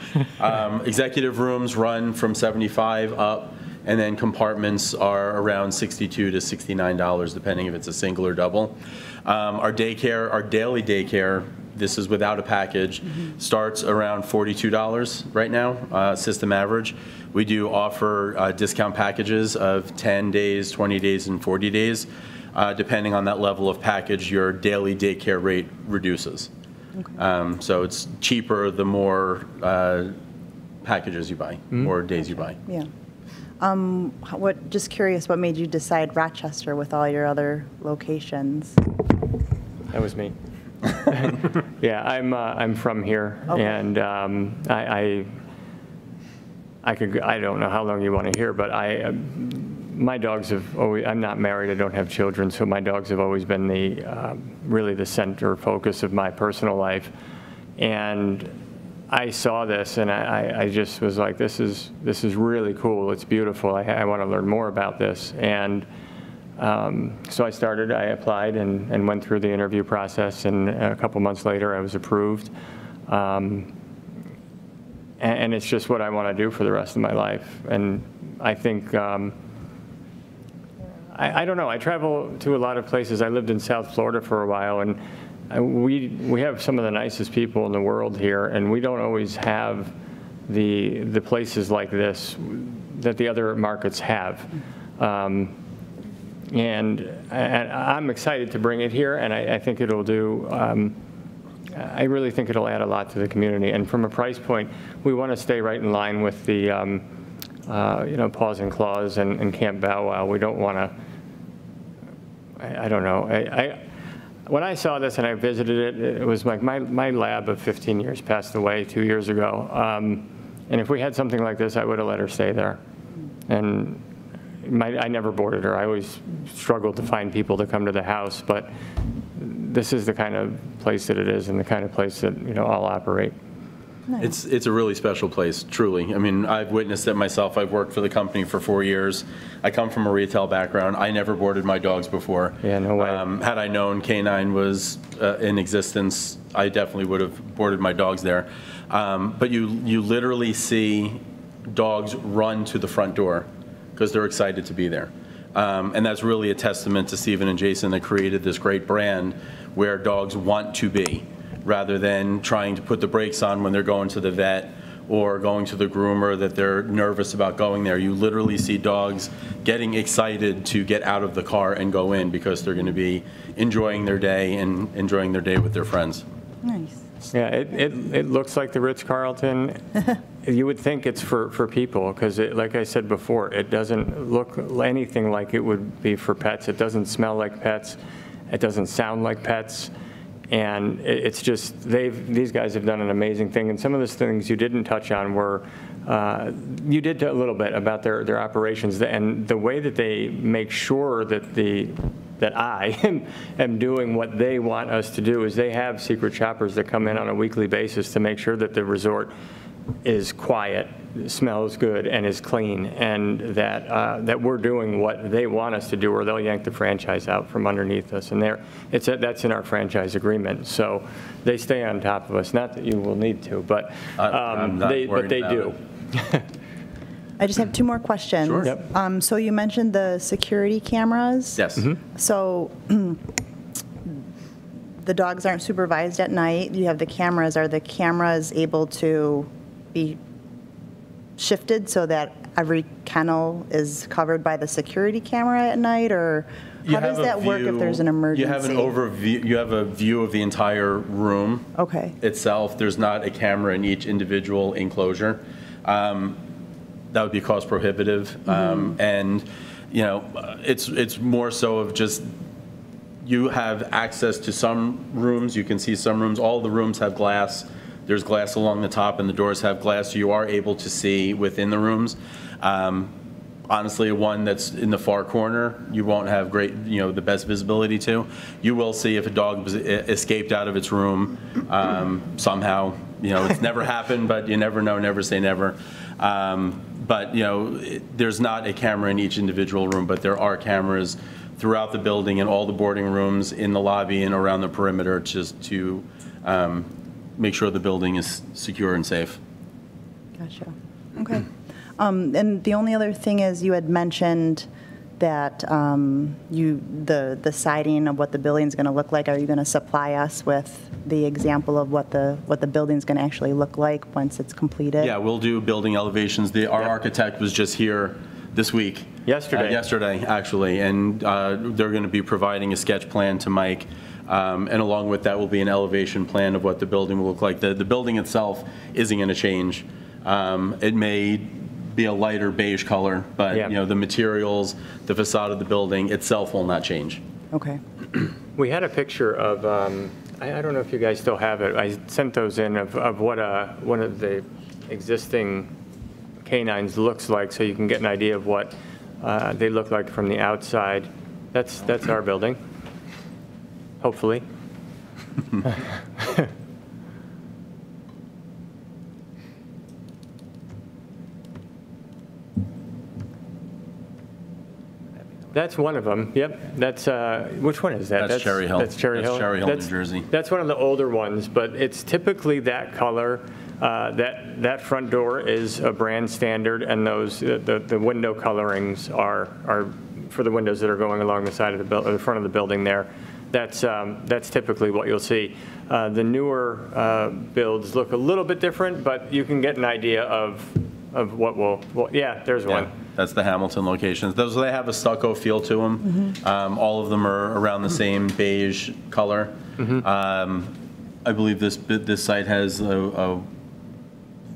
Executive rooms run from $75 up, and then compartments are around $62 to $69, depending if it's a single or double. Our daycare, our daily daycare, this is without a package, starts around $42 right now, system average. We do offer discount packages of 10 days, 20 days, and 40 days. Depending on that level of package, your daily daycare rate reduces. Okay. So it's cheaper the more packages you buy, or days you buy. Yeah. What? Just curious, what made you decide Rochester with all your other locations? That was me. Yeah, I'm from here, okay. And I could, I don't know how long you want to hear, but my dogs have always, I'm not married, I don't have children, so my dogs have always been the really the center focus of my personal life, and I saw this and I just was like, this is really cool. It's beautiful. I want to learn more about this. And so I applied and went through the interview process. And a couple months later, I was approved. And it's just what I want to do for the rest of my life. And I think, I don't know, I travel to a lot of places. I lived in South Florida for a while, and we have some of the nicest people in the world here, and we don't always have the places like this that the other markets have. And I'm excited to bring it here, and I think it'll do, I really think it'll add a lot to the community. And from a price point, we want to stay right in line with the, you know, Paws and Claws and Camp Bow Wow. We don't want to, I don't know. When I saw this and I visited it, it was like my lab of 15 years passed away 2 years ago. And if we had something like this, I would have let her stay there. And I never boarded her. I always struggled to find people to come to the house. But this is the kind of place that it is, and the kind of place that, you know, I'll operate. Nice. It's a really special place, truly. I mean, I've witnessed it myself. I've worked for the company for 4 years. I come from a retail background. I never boarded my dogs before. Yeah, no way. Had I known K9 was in existence, I definitely would have boarded my dogs there. But you literally see dogs run to the front door because they're excited to be there. And that's really a testament to Stephen and Jason that created this great brand where dogs want to be, rather than trying to put the brakes on when they're going to the vet or going to the groomer that they're nervous about going there. You literally see dogs getting excited to get out of the car and go in because they're going to be enjoying their day and enjoying their day with their friends. Nice. Yeah, it looks like the Ritz-Carlton. You would think it's for people because, like I said before, it doesn't look anything like it would be for pets. It doesn't smell like pets. It doesn't sound like pets. And it's just, these guys have done an amazing thing. And some of those things you didn't touch on were, you did a little bit about their operations and the way that they make sure that that I am doing what they want us to do is they have secret shoppers that come in on a weekly basis to make sure that the resort is quiet, smells good, and is clean, and that that we're doing what they want us to do, or they'll yank the franchise out from underneath us. And that's in our franchise agreement, so they stay on top of us. Not that you will need to, but they do. I just have two more questions. Sure. Yep. So you mentioned the security cameras. Yes. Mm-hmm. So the dogs aren't supervised at night. You have the cameras. Are the cameras able to be shifted so that every kennel is covered by the security camera at night, or how does that work if there's an emergency? You have an overview. You have a view of the entire room itself. There's not a camera in each individual enclosure. that would be cost prohibitive. And you know, it's more so of just, you have access to some rooms, you can see some rooms, all the rooms have glass. There's glass along the top and the doors have glass, so you are able to see within the rooms. Honestly, one that's in the far corner, you won't have great, you know, the best visibility to. You will see if a dog escaped out of its room somehow. You know, it's never happened, but you never know, never say never. But, you know, there's not a camera in each individual room, but there are cameras throughout the building in all the boarding rooms, in the lobby, and around the perimeter, just to make sure the building is secure and safe. Gotcha. Okay. And the only other thing is, you had mentioned that the siding of what the building's going to look like. Are you going to supply us with the example of what the building's going to actually look like once it's completed? Yeah, we'll do building elevations. Our architect was just here this week. Yesterday, actually, and they're going to be providing a sketch plan to Mike, and along with that will be an elevation plan of what the building will look like. The building itself isn't going to change. It may be a lighter beige color, but you know, the materials, the facade of the building itself will not change. Okay. We had a picture of, I don't know if you guys still have it. I sent those in of what one of the existing canines looks like, so you can get an idea of what they look like from the outside. That's our building, hopefully. That's one of them. Yep. That's which one is that? That's Cherry Hill. That's Cherry Hill. Cherry Hill, New Jersey. That's one of the older ones, but it's typically that color. That front door is a brand standard, and those the window colorings are for the windows that are going along the side of the front of the building there. That's typically what you'll see. The newer builds look a little bit different, but you can get an idea of what will. Well, yeah, there's one. That's the Hamilton locations. Those, they have a stucco feel to them. All of them are around the same beige color. I believe this site has a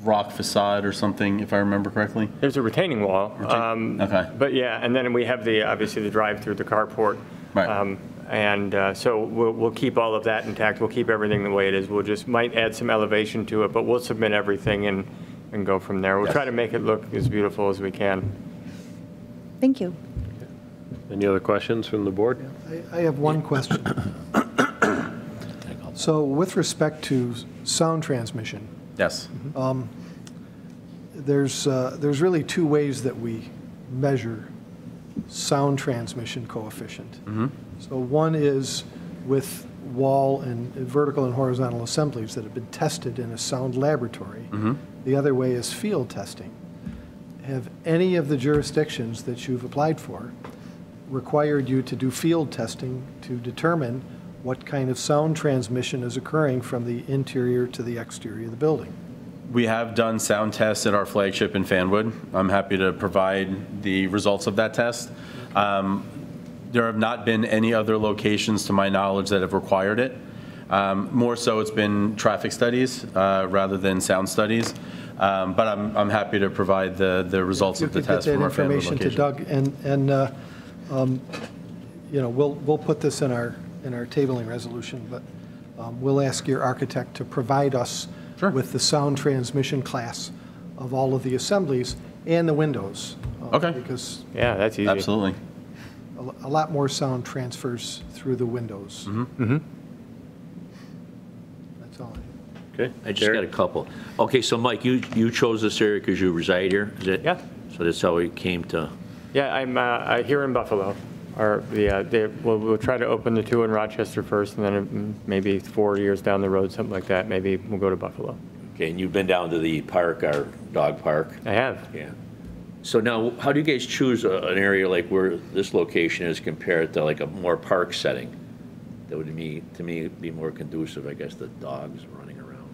rock facade or something, if I remember correctly. There's a retaining wall. Okay. But yeah, and then we have the obviously the drive through the carport. Right. So we'll keep all of that intact. We'll keep everything the way it is. We'll just might add some elevation to it, but we'll submit everything and go from there. We'll try to make it look as beautiful as we can. Thank you. Any other questions from the board? I have one question. So with respect to sound transmission, there's really two ways that we measure sound transmission coefficient. So one is with wall and vertical and horizontal assemblies that have been tested in a sound laboratory. The other way is field testing. Have any of the jurisdictions that you've applied for required you to do field testing to determine what kind of sound transmission is occurring from the interior to the exterior of the building? We have done sound tests at our flagship in Fanwood. I'm happy to provide the results of that test. There have not been any other locations, to my knowledge, that have required it. More so, it's been traffic studies rather than sound studies. But I'm happy to provide the results of the test from our Fanwood location. You could get that information to Doug, and you know, we'll put this in our tabling resolution, but we'll ask your architect to provide us with the sound transmission class of all of the assemblies and the windows. Because that's easy. Absolutely. A lot more sound transfers through the windows. That's all. Okay. I just got a couple. Okay, so Mike, you chose this area because you reside here, is it? Yeah. So that's how we came to. Yeah, I'm here in Buffalo. We'll try to open the two in Rochester first, and then maybe 4 years down the road, something like that, maybe we'll go to Buffalo. Okay, and you've been down to the park, our dog park? I have. Yeah. So now, how do you guys choose an area like where this location is compared to like a more park setting? That would, to me, be more conducive, I guess, to dogs running around.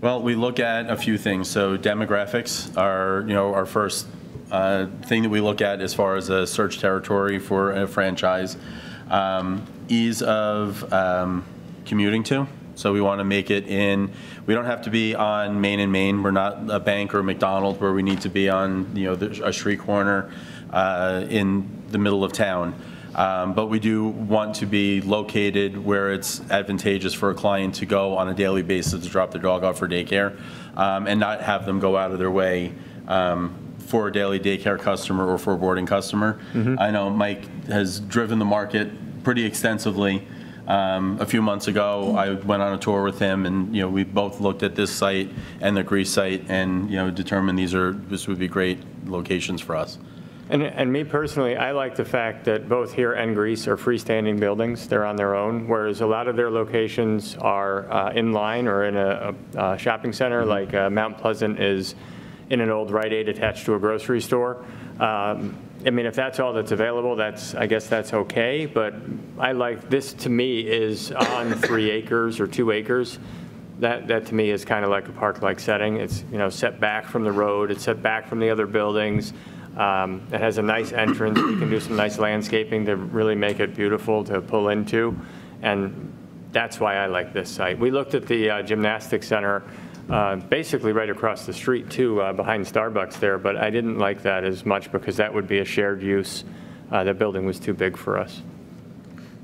Well, we look at a few things. So demographics are, you know, our first thing that we look at as far as a search territory for a franchise. Ease of commuting to, So we want to make it in, we don't have to be on Main and Main. We're not a bank or a McDonald's where we need to be on, you know, a street corner in the middle of town. But we do want to be located where it's advantageous for a client to go on a daily basis to drop their dog off for daycare, and not have them go out of their way for a daily daycare customer or for a boarding customer. Mm-hmm. I know Mike has driven the market pretty extensively. A few months ago, I went on a tour with him, and you know, we both looked at this site and the Grease site, and you know, determined this would be great locations for us. And me personally, I like the fact that both here and Greece are freestanding buildings. They're on their own, whereas a lot of their locations are in line or in a shopping center. Mm-hmm. Like Mount Pleasant is in an old Rite Aid attached to a grocery store. I mean, if that's all that's available, that's, I guess that's okay. But I like this, to me, is on 3 acres or 2 acres. That to me is kind of like a park-like setting. It's, you know, set back from the road. It's set back from the other buildings. It has a nice entrance. You can do some nice landscaping to really make it beautiful to pull into, and that's why I like this site. We looked at the gymnastics center basically right across the street too, behind Starbucks there, but I didn't like that as much because that would be a shared use. The building was too big for us.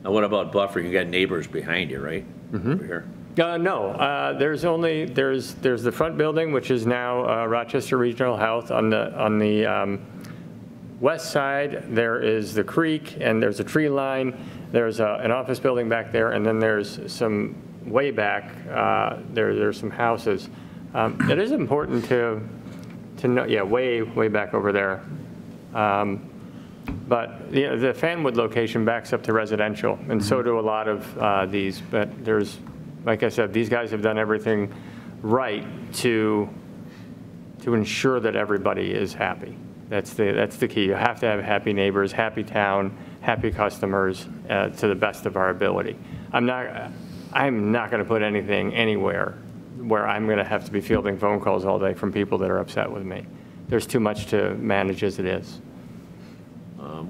Now what about buffering? You got neighbors behind you, right? Mm-hmm. Over here. No, there's the front building, which is now Rochester Regional Health. On the west side, there is the creek, and there's a tree line. There's an office building back there, and then there's some way back. There's some houses. It is important to know, yeah, way back over there. But you know, the Fanwood location backs up to residential, and so do a lot of these. But there's, like I said, these guys have done everything right to ensure that everybody is happy. That's the key. You have to have happy neighbors, happy town, happy customers, to the best of our ability. I'm not going to put anything anywhere where I'm going to have to be fielding phone calls all day from people that are upset with me. There's too much to manage as it is.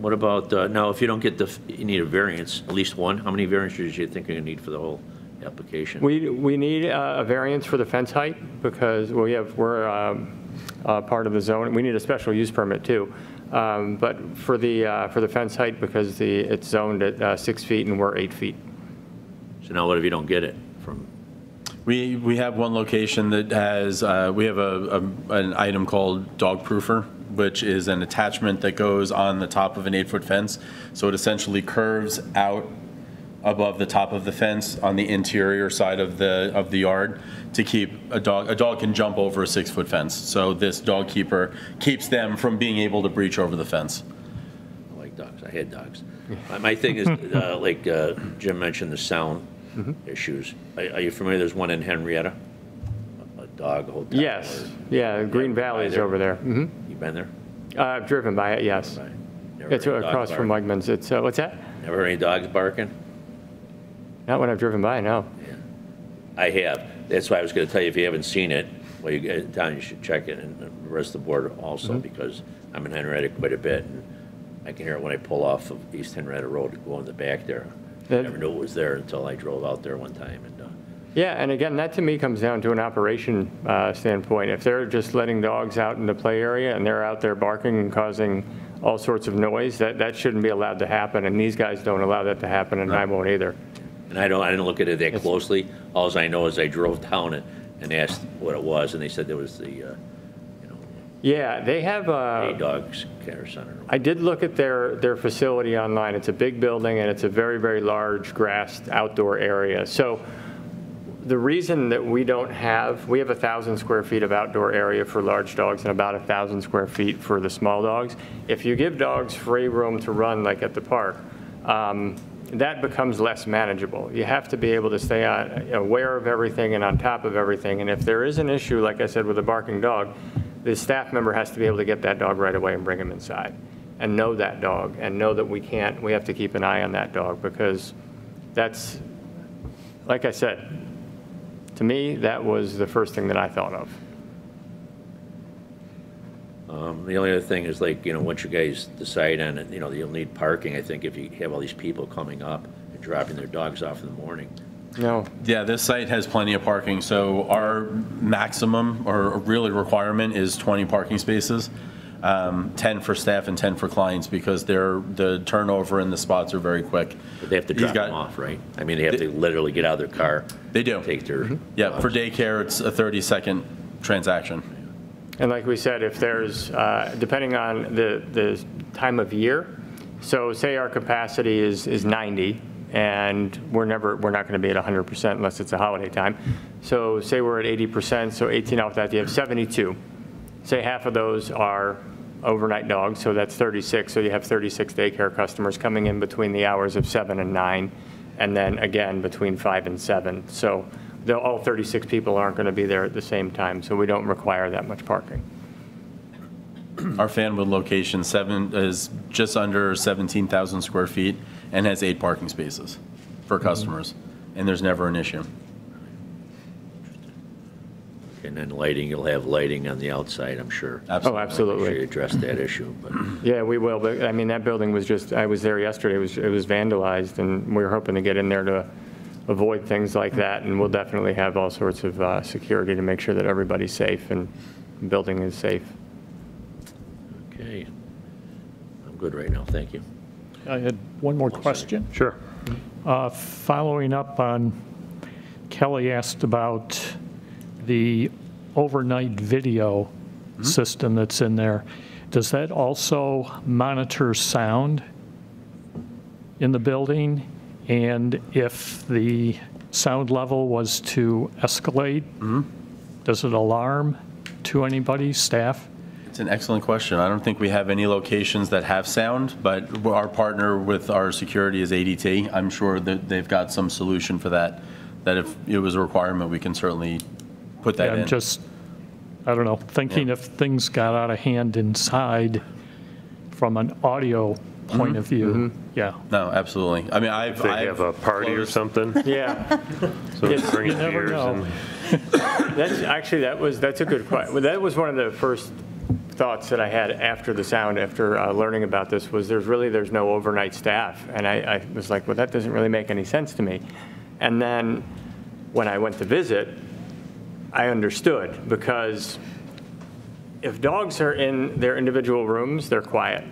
What about now? If you don't get you need a variance, at least one. How many variances do you think you're going to need for the whole application? We need a variance for the fence height because we're part of the zone. We need a special use permit too, but for the fence height because it's zoned at 6 feet and we're 8 feet. So now what if you don't get it from? We have one location that has we have an item called Dog Proofer, which is an attachment that goes on the top of an 8-foot fence. So it essentially curves out above the top of the fence on the interior side of the yard to keep a dog can jump over a 6-foot fence. So this dog keeper keeps them from being able to breach over the fence. I like dogs. I had dogs. My thing is, like Jim mentioned, the sound issues. Are you familiar? There's one in Henrietta, a dog hotel. Yes. Green Valley is over there. Mm-hmm. You've been there? I've driven by it, yes. Right. It's across from Wegmans. It's what's that? Never heard any dogs barking? Not when I've driven by, no. Yeah. I have. That's why I was going to tell you, if you haven't seen it, well, you get down, you should check it, and the rest of the board also, because I'm in Henrietta quite a bit, and I can hear it when I pull off of East Henrietta Road to go in the back there. I never knew it was there until I drove out there one time. And yeah, and again, that to me comes down to an operation standpoint. If they're just letting dogs out in the play area and they're out there barking and causing all sorts of noise, that shouldn't be allowed to happen, and these guys don't allow that to happen, and I won't either. And I didn't look at it that closely. All I know is I drove down it and asked what it was, and they said there was the, you know. Yeah, they have a dogs care center. I did look at their facility online. It's a big building, and it's a very, very large grassed outdoor area. So the reason that we have 1,000 square feet of outdoor area for large dogs and about 1,000 square feet for the small dogs. If you give dogs free room to run, like at the park, that becomes less manageable. You have to be able to stay aware of everything and on top of everything. And if there is an issue, like I said, with a barking dog, the staff member has to be able to get that dog right away and bring him inside and know that dog and know that we have to keep an eye on that dog, because that's, like I said, to me, that was the first thing that I thought of. The only other thing is, like, you know, once you guys decide on it, you know, you'll need parking, I think, if you have all these people coming up and dropping their dogs off in the morning. No. Yeah, this site has plenty of parking. So our maximum or really requirement is 20 parking spaces, 10 for staff and 10 for clients, because the turnover in the spots are very quick. But they have to drop them off, right? I mean, they have to literally get out of their car. They do. Take their yeah, for daycare, it's a 30-second transaction. And like we said, if there's, depending on the time of year, so say our capacity is 90, and we're not going to be at 100% unless it's a holiday time. So say we're at 80%, so 18 out of that, you have 72. Say half of those are overnight dogs, so that's 36. So you have 36 daycare customers coming in between the hours of 7 and 9, and then again between 5 and 7. So all 36 people aren't going to be there at the same time, so we don't require that much parking. Our Fanwood location is just under 17,000 square feet and has 8 parking spaces for customers, and there's never an issue. And then lighting, you'll have lighting on the outside, I'm sure. Absolutely. Oh, absolutely. I'm sure you address that issue. But. Yeah, we will. But I mean, that building was just, I was there yesterday, it was vandalized, and we were hoping to get in there to avoid things like that, and we'll definitely have all sorts of security to make sure that everybody's safe and the building is safe. Okay. I'm good right now, thank you. I had one more question. Sure. Following up on, Kelly asked about the overnight video system that's in there. Does that also monitor sound in the building? And if the sound level was to escalate, does it alarm to anybody, staff? It's an excellent question. I don't think we have any locations that have sound, but our partner with our security is ADT. I'm sure that they've got some solution for that, that if it was a requirement, we can certainly put that in. I'm just, I don't know, thinking if things got out of hand inside from an audio point of view. Yeah. No, absolutely. I mean, I've... If they have a party or something. Yeah. So it's bringing beers. And actually, that's a good question. That was one of the first thoughts that I had after the sound, after learning about this, was there's no overnight staff. And I was like, well, that doesn't really make any sense to me. And then when I went to visit, I understood, because if dogs are in their individual rooms, they're quiet.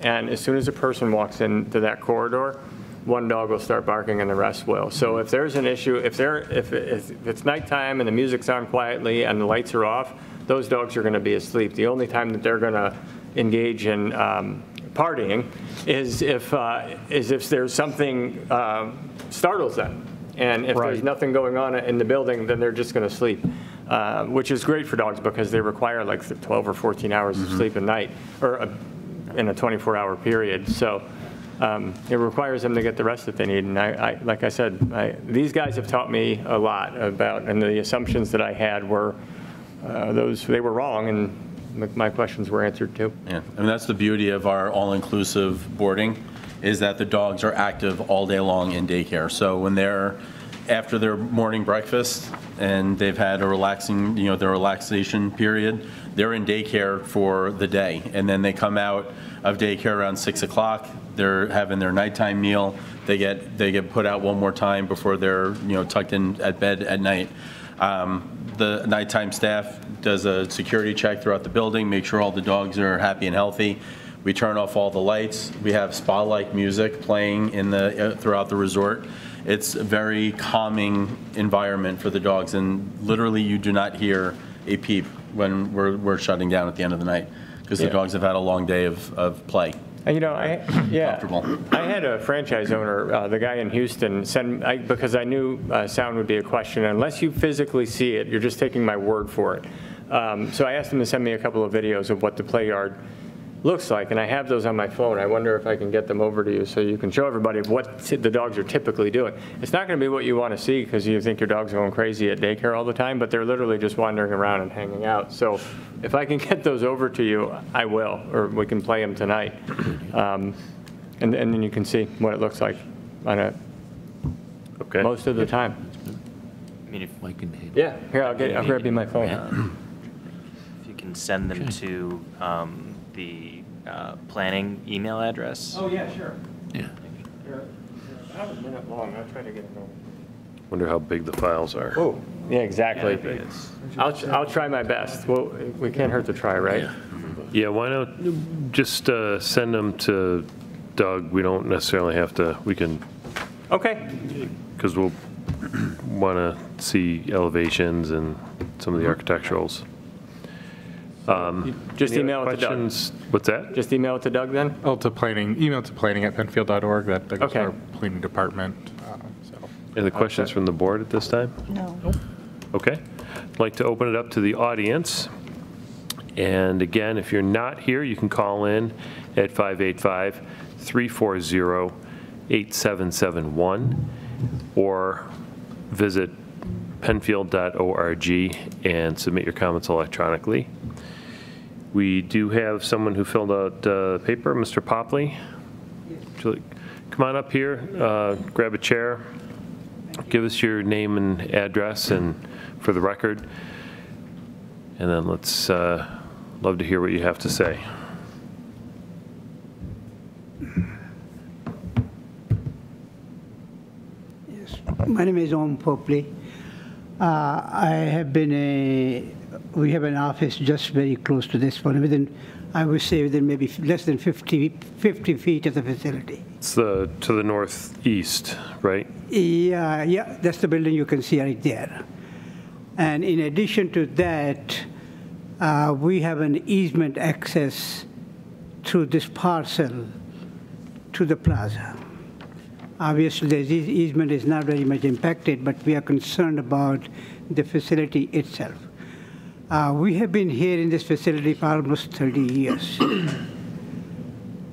And as soon as a person walks into that corridor, one dog will start barking and the rest will. So if there's an issue, if it's nighttime and the music's on quietly and the lights are off, those dogs are going to be asleep. The only time that they're going to engage in partying is if there's something startles them. And if there's nothing going on in the building, then they're just going to sleep, which is great for dogs because they require like 12 or 14 hours of sleep a night, or in a 24-hour period. So it requires them to get the rest that they need. And I like I said, these guys have taught me a lot about, and the assumptions that I had were they were wrong, and my questions were answered too. Yeah, I mean, that's the beauty of our all-inclusive boarding, is that the dogs are active all day long in daycare. So when they're after their morning breakfast and they've had a relaxing, their relaxation period, they're in daycare for the day. And then they come out of daycare around 6 o'clock. They're having their nighttime meal. They get put out one more time before they're, tucked in at bed at night. The nighttime staff does a security check throughout the building, make sure all the dogs are happy and healthy. We turn off all the lights. We have spa-like music playing in the throughout the resort. It's a very calming environment for the dogs, and literally you do not hear a peep when we're shutting down at the end of the night, because the dogs have had a long day of play. And I had a franchise owner, the guy in Houston, because I knew sound would be a question. Unless you physically see it, you're just taking my word for it. So I asked him to send me a couple of videos of what the play yard looks like, and I have those on my phone. I wonder if I can get them over to you so you can show everybody what the dogs are typically doing. It's not going to be what you want to see, because you think your dog's going crazy at daycare all the time, but they're literally just wandering around and hanging out. So if I can get those over to you, I will, or we can play them tonight. And then you can see what it looks like on most of the time. I mean, if I can handle it. Here, I'll grab you my phone. If you can send them to the planning email address. Oh yeah, sure. Yeah. About a minute long. I'll try to get it over. Wonder how big the files are. Oh, yeah, exactly. Yeah, I'll try my best. Well, we can't hurt to try, right? Yeah, yeah, why not just send them to Doug? We don't necessarily have to, we can. Okay. Because we'll want to see elevations and some of the architecturals. Just email it to Doug. What's that? Just email it to Doug then? Oh, to planning. Email to planning@penfield.org. That Doug's our planning department. Any questions from the board at this time? No. Nope. Okay. I'd like to open it up to the audience. And again, if you're not here, you can call in at 585-340-8771 or visit penfield.org and submit your comments electronically. We do have someone who filled out paper, Mr. Popley. Yes. Come on up here, grab a chair, give us your name and address and for the record, and then let's love to hear what you have to say. Yes, my name is Om Popley. I have been we have an office just very close to this one, within, I would say, within maybe less than 50 feet of the facility. It's to the northeast, right? Yeah, yeah, that's the building you can see right there. And in addition to that, we have an easement access through this parcel to the plaza. Obviously, the easement is not very much impacted, but we are concerned about the facility itself. We have been here in this facility for almost 30 years.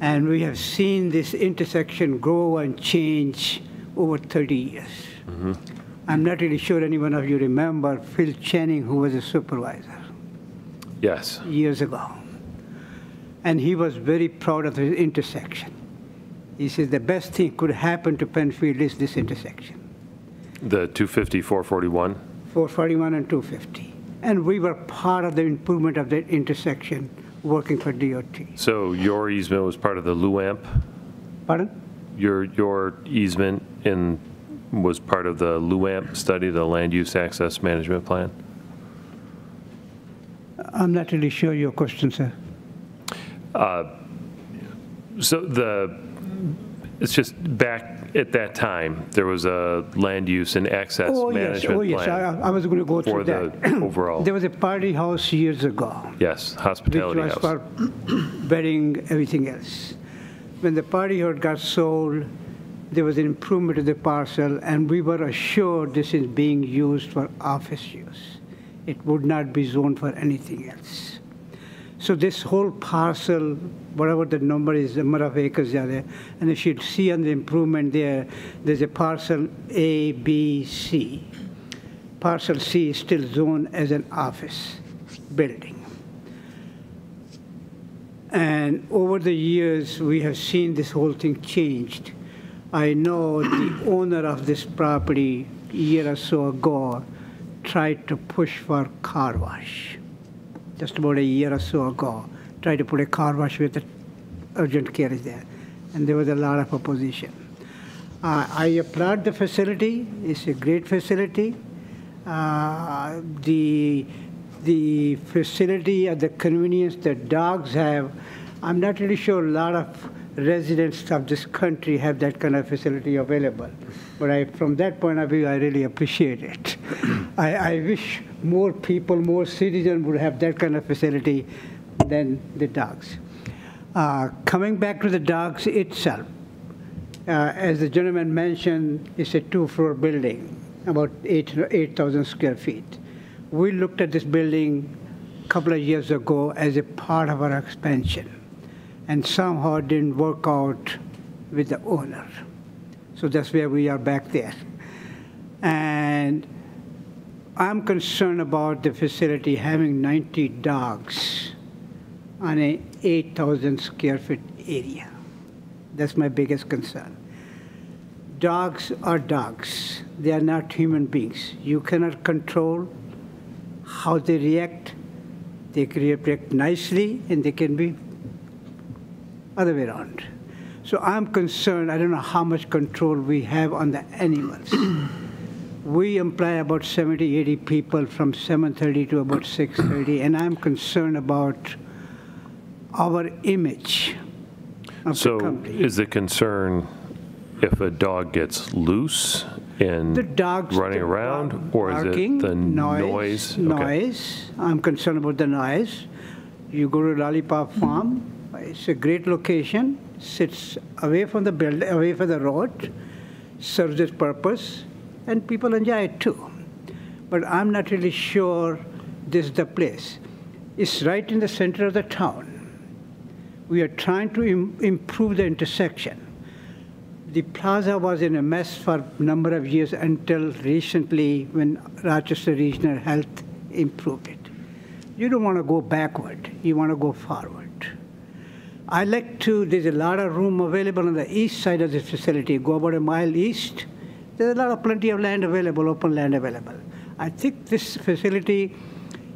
And we have seen this intersection grow and change over 30 years. Mm-hmm. I'm not really sure any one of you remember Phil Channing, who was a supervisor. Yes. Years ago. And he was very proud of his intersection. He says the best thing could happen to Penfield is this intersection. The 250, 441? 441 and 250. And we were part of the improvement of that intersection working for DOT. So your easement was part of the LUAMP? Pardon? Your easement was part of the LUAMP study, the Land Use Access Management Plan? I'm not really sure your question, sir. So it's just back at that time, there was a land use and access management plan. I was going to go through that. For the overall. There was a party house years ago. Yes, hospitality house. Which was for bedding, everything else. When the party house got sold, there was an improvement to the parcel, and we were assured this is being used for office use. It would not be zoned for anything else. So this whole parcel, whatever the number is, the number of acres are there, and if you see on the improvement there, there's a parcel A, B, C. Parcel C is still zoned as an office building. And over the years, we have seen this whole thing changed. I know the owner of this property a year or so ago tried to push for car wash. Just about a year or so ago, tried to put a car wash with the urgent care is there. And there was a lot of opposition. I applaud the facility. It's a great facility. The facility and the convenience that dogs have, I'm not really sure a lot of residents of this country have that kind of facility available. But from that point of view, I really appreciate it. I wish more people, more citizens would have that kind of facility than the dogs. Coming back to the dogs itself, as the gentleman mentioned, it's a two-floor building, about 8,000 square feet. We looked at this building a couple of years ago as a part of our expansion, and somehow it didn't work out with the owner. So that's where we are back there. And I'm concerned about the facility having 90 dogs on an 8,000 square foot area. That's my biggest concern. Dogs are dogs. They are not human beings. You cannot control how they react. They can react nicely, and they can be other way around. So I'm concerned, I don't know how much control we have on the animals. we employ about 70, 80 people from 7:30 to about 6:30, and I'm concerned about our image of the company. So is the concern if a dog gets loose and running around, or is it the noise? Noise. Okay. I'm concerned about the noise. You go to Lollipop Farm. It's a great location. Sits away from the building, away from the road. Serves its purpose, and people enjoy it too. But I'm not really sure this is the place. It's right in the center of the town. We are trying to improve the intersection. The plaza was in a mess for a number of years until recently when Rochester Regional Health improved it. You don't want to go backward. You want to go forward. I like to, there's a lot of room available on the east side of this facility. Go about a mile east. There's a lot of plenty of land available, open land available. I think this facility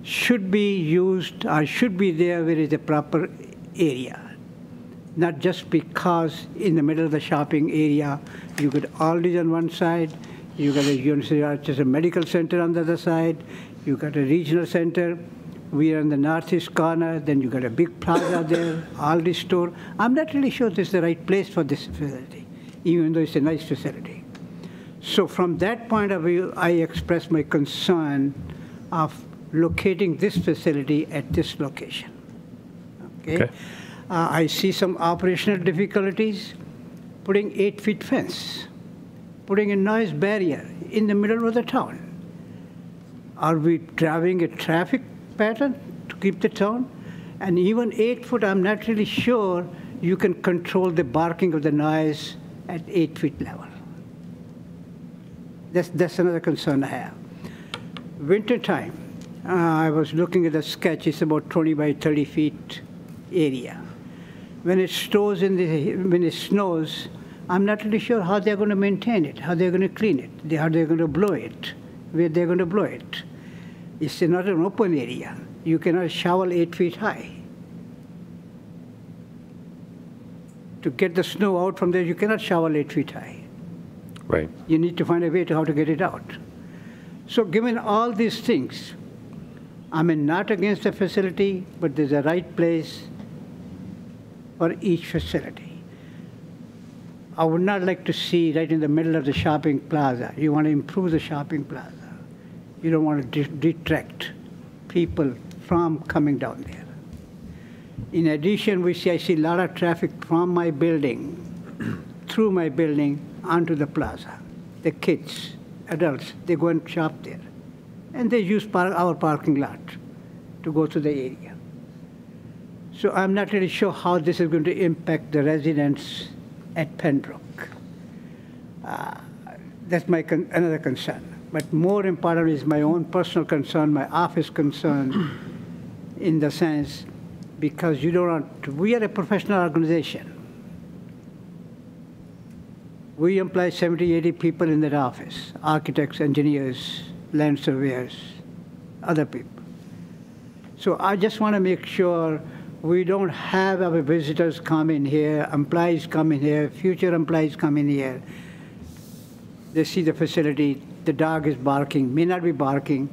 should be used, or should be there where is the proper area. Not just because in the middle of the shopping area, you got Aldi's on one side, you got a University of Rochester Medical Center on the other side, you got a regional center. We are in the northeast corner, then you got a big plaza there, Aldi store. I'm not really sure this is the right place for this facility, even though it's a nice facility. So from that point of view, I express my concern of locating this facility at this location. Okay. I see some operational difficulties. Putting 8-foot fence, putting a noise barrier in the middle of the town. Are we driving a traffic pattern to keep the town? And even 8 foot, I'm not really sure you can control the barking of the noise at 8 feet level. That's another concern I have. Winter time, I was looking at the sketch. It's about 20 by 30 feet area. When it snows, I'm not really sure how they're going to maintain it, how they're going to clean it, how they're going to blow it, where they're going to blow it. It's not an open area. You cannot shovel 8 feet high. To get the snow out from there, you cannot shovel 8 feet high. Right. You need to find a way to how to get it out. So given all these things, I mean, not against the facility, but there's a right place for each facility. I would not like to see right in the middle of the shopping plaza. You want to improve the shopping plaza. You don't want to detract people from coming down there. In addition, I see a lot of traffic from my building, through my building, onto the plaza. The kids, adults, they go and shop there. And they use our parking lot to go to the area. So I'm not really sure how this is going to impact the residents at Penbrook. That's my another concern. But more important is my own personal concern, my office concern, in the sense, because you don't want, we are a professional organization. We employ 70, 80 people in that office, architects, engineers, land surveyors, other people. So I just want to make sure we don't have our visitors come in here, employees come in here, future employees come in here. They see the facility, the dog is barking, may not be barking.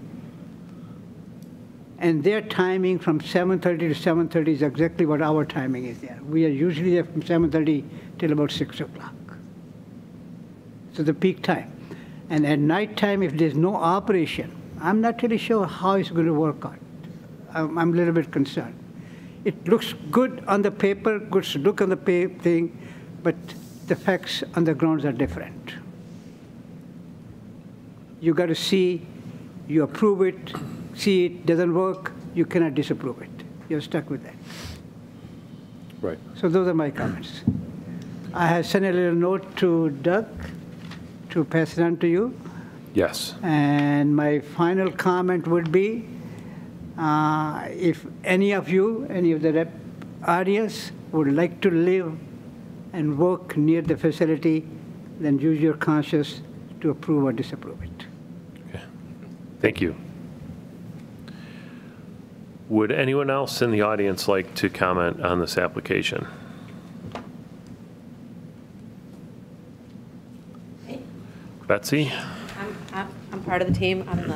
And their timing from 7:30 to 7:30 is exactly what our timing is there. We are usually there from 7:30 till about 6 o'clock. So the peak time. And at night time, if there's no operation, I'm not really sure how it's going to work out. I'm a little bit concerned. It looks good on the paper, good look on the thing, but the facts on the grounds are different. You got to see, you approve it, see it doesn't work, you cannot disapprove it. You're stuck with that. Right. So those are my comments. I have sent a little note to Doug to pass it on to you. Yes. And my final comment would be, if any of the audience would like to live and work near the facility, then use your conscience to approve or disapprove it. Okay. Thank you. Would anyone else in the audience like to comment on this application? Betsy? part of the team. I'm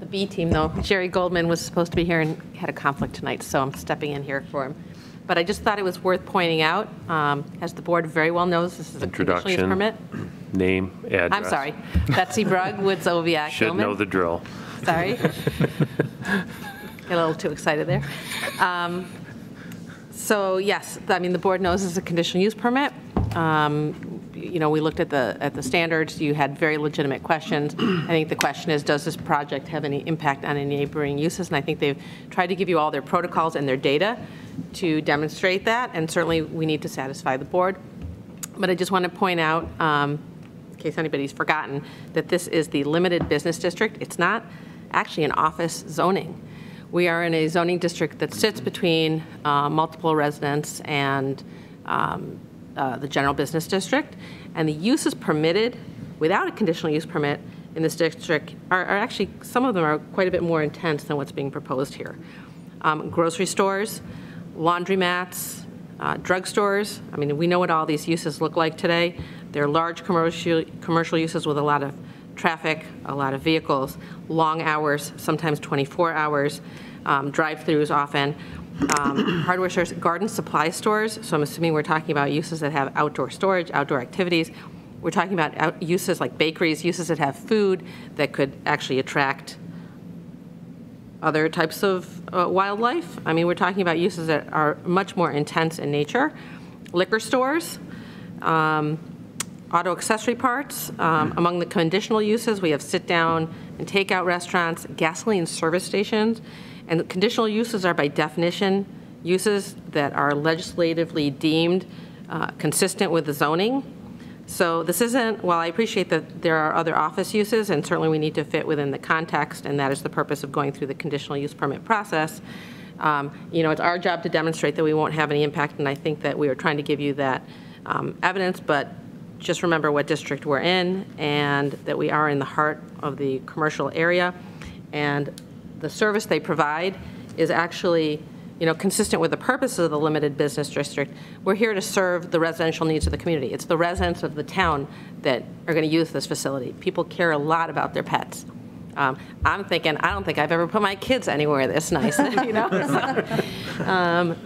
the B team, though. Jerry Goldman was supposed to be here and had a conflict tonight, so I'm stepping in here for him. But I just thought it was worth pointing out, as the board very well knows, this is a conditional use permit. Name, address. I'm sorry. Betsy Brugg, Woods Oviac. Should Gilman. Know the drill. Sorry. Get a little too excited there. So yes, I mean, the board knows this is a conditional use permit. You know, we looked at the standards. You had very legitimate questions. I think the question is, does this project have any impact on any neighboring uses? And I think they've tried to give you all their protocols and their data to demonstrate that. And certainly we need to satisfy the board. But I just want to point out, in case anybody's forgotten, that this is the limited business district. It's not actually an office zoning. We are in a zoning district that sits between multiple residents and the general business district, and the uses permitted without a conditional use permit in this district are actually, some of them are quite a bit more intense than what's being proposed here. Grocery stores, laundromats, drugstores. I mean, we know what all these uses look like today. They're large commercial uses with a lot of traffic, a lot of vehicles, long hours, sometimes 24 hours, drive-throughs often. Hardware stores, garden supply stores. So I'm assuming we're talking about uses that have outdoor storage, outdoor activities. We're talking about uses like bakeries, uses that have food that could actually attract other types of wildlife. I mean, we're talking about uses that are much more intense in nature. Liquor stores, auto accessory parts. Among the conditional uses, we have sit-down and takeout restaurants, gasoline service stations. And conditional uses are, by definition, uses that are legislatively deemed consistent with the zoning. So this isn't, while I appreciate that there are other office uses, and certainly we need to fit within the context, and that is the purpose of going through the conditional use permit process, you know, it's our job to demonstrate that we won't have any impact, and I think that we are trying to give you that evidence, but just remember what district we're in, and that we are in the heart of the commercial area, and the service they provide is actually, you know, consistent with the purpose of the limited business district. We're here to serve the residential needs of the community. It's the residents of the town that are going to use this facility. People care a lot about their pets. I'm thinking, I don't think I've ever put my kids anywhere this nice, you know.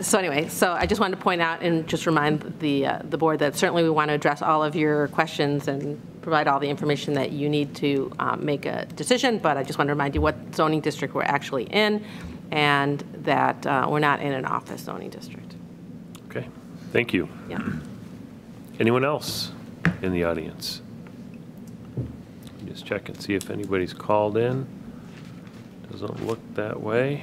So, so I just wanted to point out and just remind the board that certainly we want to address all of your questions and provide all the information that you need to make a decision, but I just want to remind you what zoning district we're actually in and that we're not in an office zoning district. Okay, thank you. Yeah. Anyone else in the audience? Just check and see if anybody's called in. Doesn't look that way.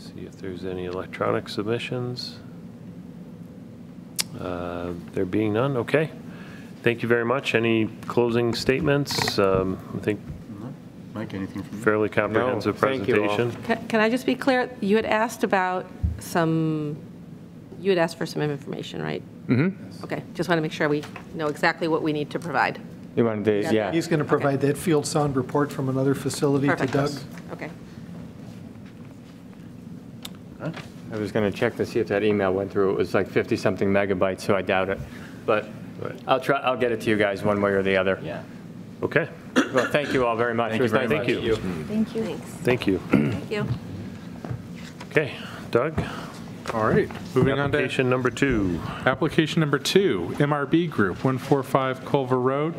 See if there's any electronic submissions. There being none, okay. Thank you very much. Any closing statements? I think Mike, anything from fairly comprehensive presentation. Can I just be clear? You had asked about some. You had asked for some information, right? Mm-hmm. Okay. Just want to make sure we know exactly what we need to provide. You want to? Yeah. He's going to provide that field sound report from another facility to Doug. Okay. Huh? I was going to check to see if that email went through. It was like 50-something megabytes, so I doubt it. But I'll try. I'll get it to you guys one way or the other. Yeah. Okay. Well, thank you all very much. Thank you. Thank you. Thanks. Thank you. Thank you. Okay, Doug. All right. Moving on to application number 2. Application number 2, MRB Group, 145 Culver Road,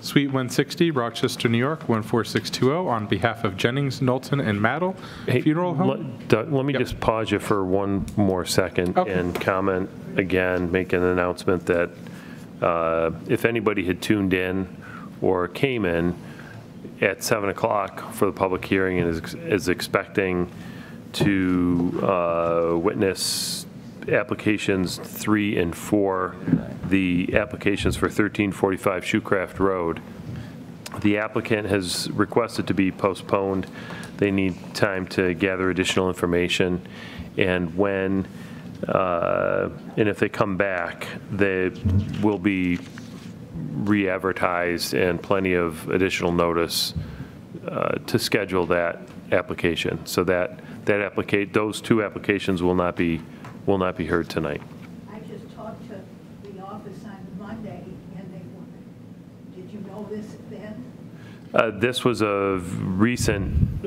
Suite 160, Rochester, New York, 14620, on behalf of Jennings, Knowlton, and Maddle Funeral Home. Let me just pause you for one more second and comment again, make an announcement that if anybody had tuned in or came in at 7 o'clock for the public hearing and is expecting to witness applications 3 and 4, the applications for 1345 Shoecraft Road. The applicant has requested to be postponed. They need time to gather additional information, and when and if they come back, they will be re-advertised and plenty of additional notice to schedule that application. So that those two applications will not be heard tonight. I just talked to Did you know this then? This was a recent,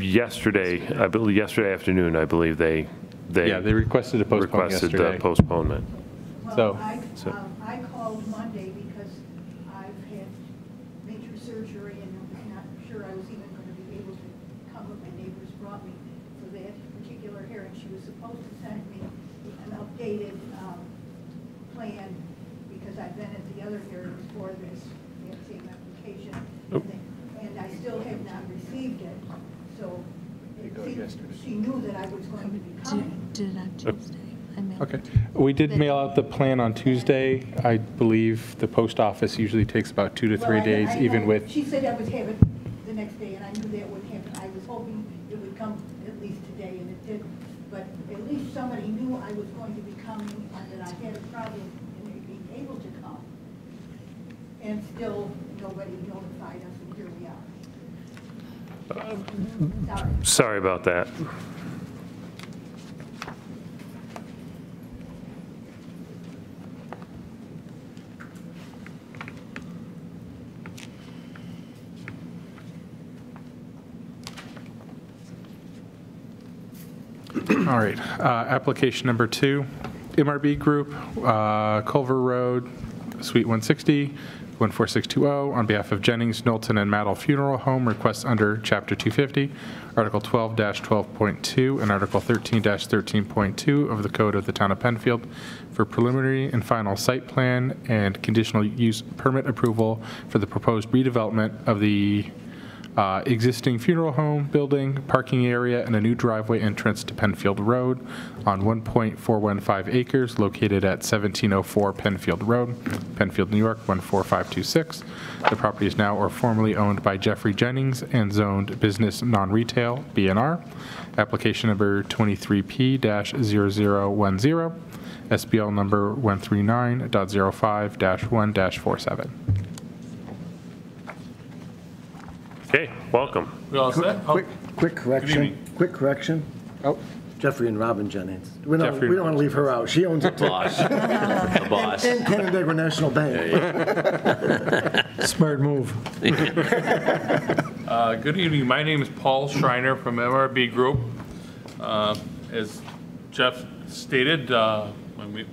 yesterday, I believe, yesterday afternoon, I believe they yeah, they requested a postponement. Requested the postponement. Well, so I called Monday because I've had major surgery and I'm not sure I was even going to be able to come, but my neighbors brought me for that particular hair, and she was supposed to send me an updated plan because I've been at the other hair before this, that same application. And I still have not received it, so she knew that I was going to be coming. Did on Tuesday. Okay. We did mail out the plan on Tuesday. I believe the post office usually takes about 2 to 3 days, even with... She said I would have it the next day, and I knew that would happen. I was hoping it would come at least today, and it didn't. But at least somebody knew I was going to be coming and that I had a problem in being able to come. And still nobody notified us, and here we are. Sorry about that. All right, application number 2, MRB Group, Culver Road, Suite 160, 14620, on behalf of Jennings, Knowlton, and Maddle Funeral Home, requests under Chapter 250, Article 12-12.2 and Article 13-13.2 of the Code of the Town of Penfield for preliminary and final site plan and conditional use permit approval for the proposed redevelopment of the existing funeral home building, parking area, and a new driveway entrance to Penfield Road on 1.415 acres located at 1704 Penfield Road, Penfield, New York, 14526. The property is now or formerly owned by Jeffrey Jennings and zoned business non-retail, BNR. Application number 23P-0010, SBL number 139.05-1-47. Okay, welcome. We all set? Quick correction. Quick correction. Oh, Jeffrey and Robin Jennings. We don't want to leave her out. She owns it. The boss. The boss. And Canandaigua National Bank. Yeah, yeah. Smart move. Good evening. My name is Paul Schreiner from MRB Group. As Jeff stated,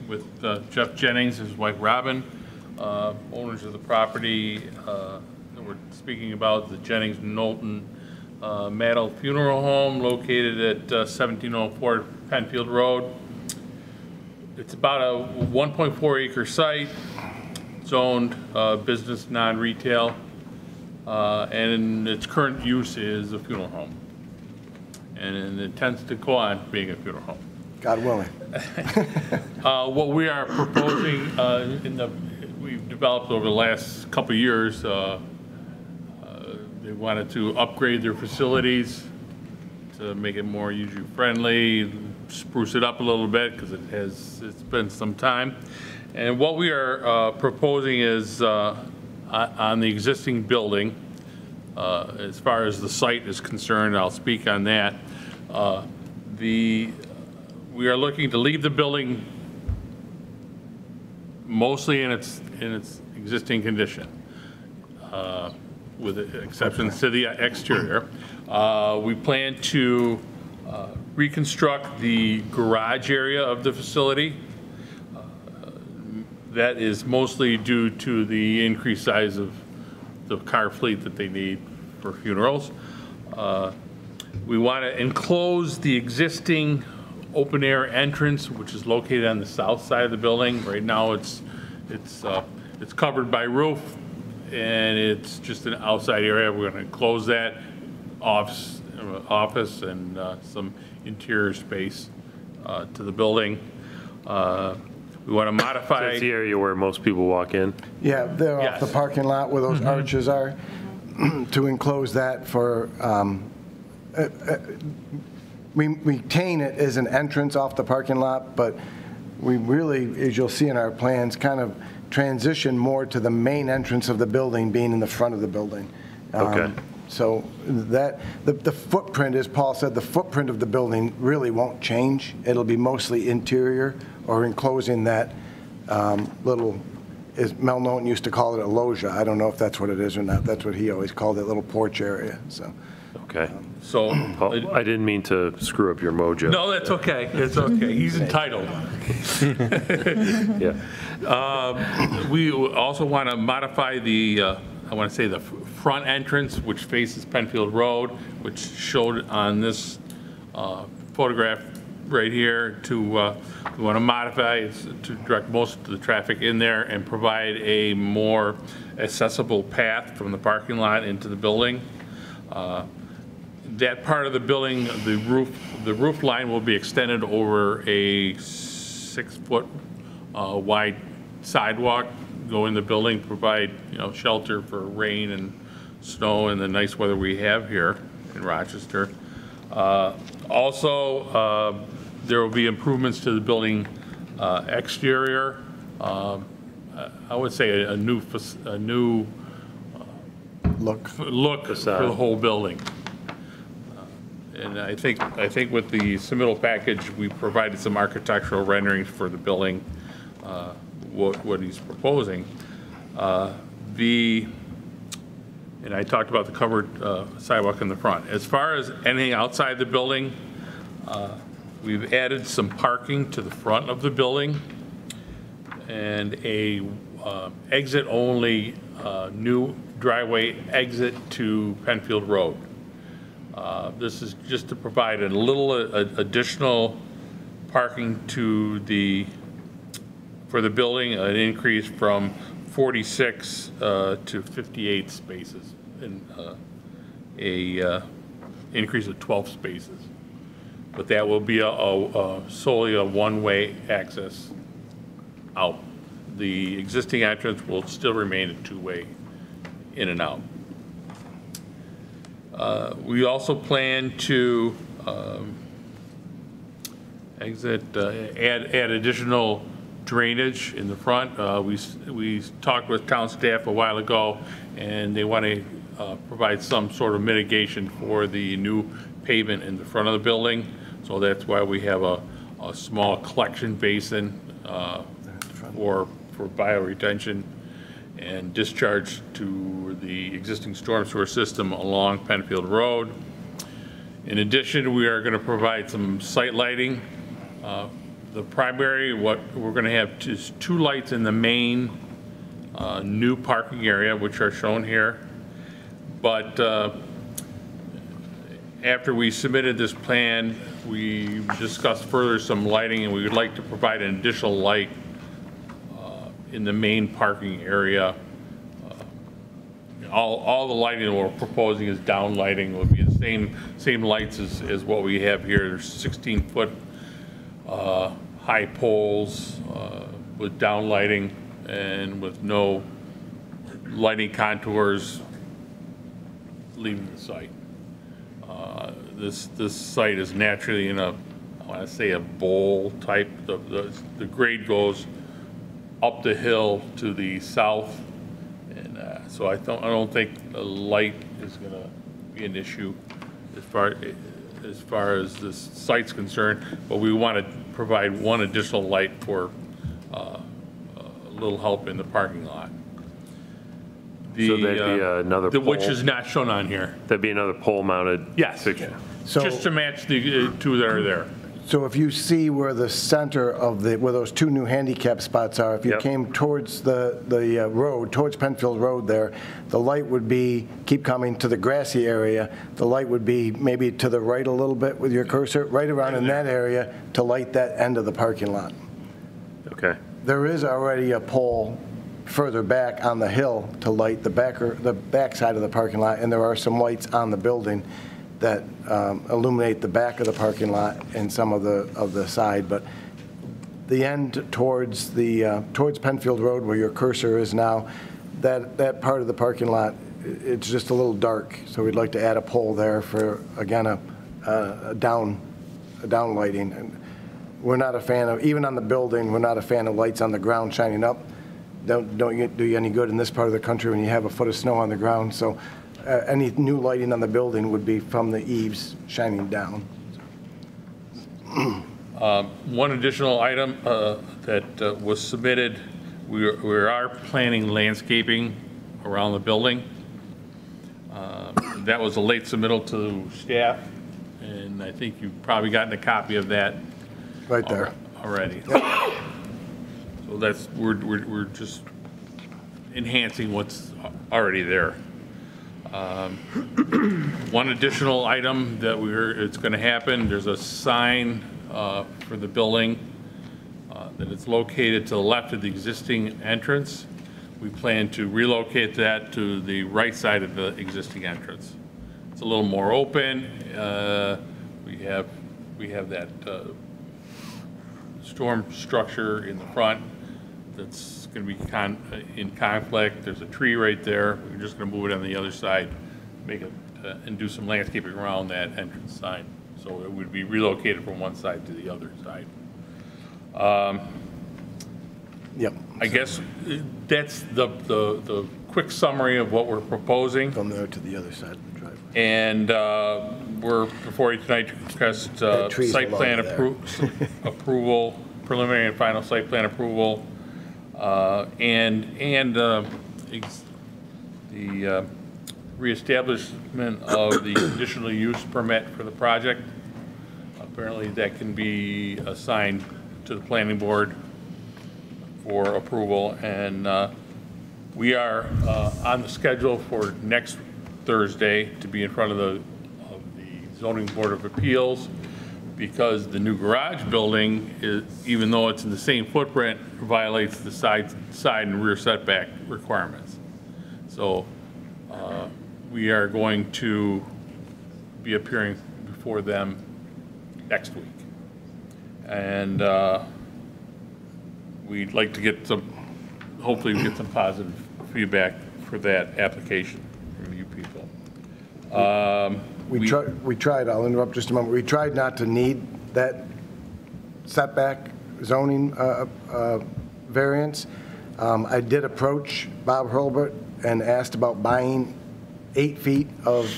with Jeff Jennings, his wife Robin, owners of the property. We're speaking about the Jennings Knowlton Maddle Funeral Home located at 1704 Penfield Road. It's about a 1.4 acre site, zoned business non-retail, and its current use is a funeral home. And it intends to go on being a funeral home. God willing. What we are proposing, we've developed over the last couple of years, they wanted to upgrade their facilities to make it more user-friendly, spruce it up a little bit because it's been some time. And what we are proposing is on the existing building, as far as the site is concerned, I'll speak on that. We are looking to leave the building mostly in its existing condition. With exceptions to the exterior. We plan to reconstruct the garage area of the facility. That is mostly due to the increased size of the car fleet that they need for funerals. We want to enclose the existing open air entrance, which is located on the south side of the building. Right now it's covered by roof, and it's just an outside area. We're going to close that office and some interior space to the building. We want to modify. That's the area where most people walk in. Yeah, they're yes. Off the parking lot where those mm-hmm. arches are. To enclose that for, we retain it as an entrance off the parking lot, but we really, as you'll see in our plans, kind of transition more to the main entrance of the building being in the front of the building. Okay. So that the footprint, as Paul said, the footprint of the building really won't change. It'll be mostly interior or enclosing that little is Mel Norton used to call it a loggia. I don't know if that's what it is or not. That's what he always called that little porch area. So. Okay. So Paul, I didn't mean to screw up your mojo. No, that's okay. It's okay. He's entitled. Yeah. We also want to modify the, I want to say the front entrance, which faces Penfield Road, which showed on this photograph right here, to we want to modify it to direct most of the traffic in there and provide a more accessible path from the parking lot into the building. That part of the building, the roof line will be extended over a 6-foot wide sidewalk, go in the building, provide, you know, shelter for rain and snow and the nice weather we have here in Rochester. Also, there will be improvements to the building exterior. I would say a new look for the whole building. And I think with the submittal package, we provided some architectural renderings for the building, what he's proposing. And I talked about the covered sidewalk in the front. As far as anything outside the building, we've added some parking to the front of the building and a exit-only new driveway exit to Penfield Road. This is just to provide a little additional parking to the for the building, an increase from 46 to 58 spaces, and a increase of 12 spaces. But that will be solely a one-way access out. The existing entrance will still remain a two-way in and out. We also plan to add additional drainage in the front. We talked with town staff a while ago, and they want to provide some sort of mitigation for the new pavement in the front of the building. So that's why we have a small collection basin for bioretention and discharge to the existing storm sewer system along Penfield Road. In addition, we are going to provide some site lighting. The primary, what we're going to have is two lights in the main new parking area, which are shown here. But after we submitted this plan, we discussed further some lighting, and we would like to provide an additional light in the main parking area. All the lighting we're proposing is down lighting. It will be the same lights as what we have here. There's 16-foot high poles with down lighting and with no lighting contours leaving the site. This site is naturally in a, I want to say, a bowl type. The grade goes up the hill to the south, and so I don't think the light is going to be an issue as far as this site's concerned, but we want to provide one additional light for a little help in the parking lot. So that'd be another pole, which is not shown on here. That'd be another pole-mounted fixture. Yeah. So just to match the two that are there. So if you see where the center of where those two new handicap spots are, if you came towards the road, towards Penfield Road there, the light would be, keep coming to the grassy area, the light would be maybe to the right a little bit with your cursor, right around in that area to light that end of the parking lot. Okay. There is already a pole further back on the hill to light the back side of the parking lot, and there are some lights on the building that illuminate the back of the parking lot and some of the side, but the end towards towards Penfield Road where your cursor is now, that part of the parking lot, it's just a little dark. So we'd like to add a pole there for, again, a down lighting. And we're not a fan of, even on the building, we're not a fan of lights on the ground shining up. Don't do you any good in this part of the country when you have a foot of snow on the ground. So. Any new lighting on the building would be from the eaves shining down. One additional item that was submitted We are planning landscaping around the building. That was a late submittal to staff, and I think you've probably gotten a copy of that right there already. Yep. So that's we're just enhancing what's already there. One additional item that it's going to happen. There's a sign for the building that it's located to the left of the existing entrance. We plan to relocate that to the right side of the existing entrance. It's a little more open. We have that storm structure in the front that's going to be in conflict. There's a tree right there. We're just going to move it on the other side, make it and do some landscaping around that entrance sign. So it would be relocated from one side to the other side. Yep. I guess that's the quick summary of what we're proposing. From there to the other side of the driveway. And we're before you tonight to request site plan approval, preliminary and final site plan approval, and the reestablishment of the conditional use permit for the project. Apparently, that can be assigned to the planning board for approval, and we are on the schedule for next Thursday to be in front of the Zoning Board of Appeals, because the new garage building, is, even though it's in the same footprint, violates the side and rear setback requirements. So we are going to be appearing before them next week. And we'd like to get some, hopefully we get some positive feedback for that application from you people. We tried, I'll interrupt just a moment. We tried not to need that setback zoning variance. I did approach Bob Hurlbert and asked about buying 8 feet of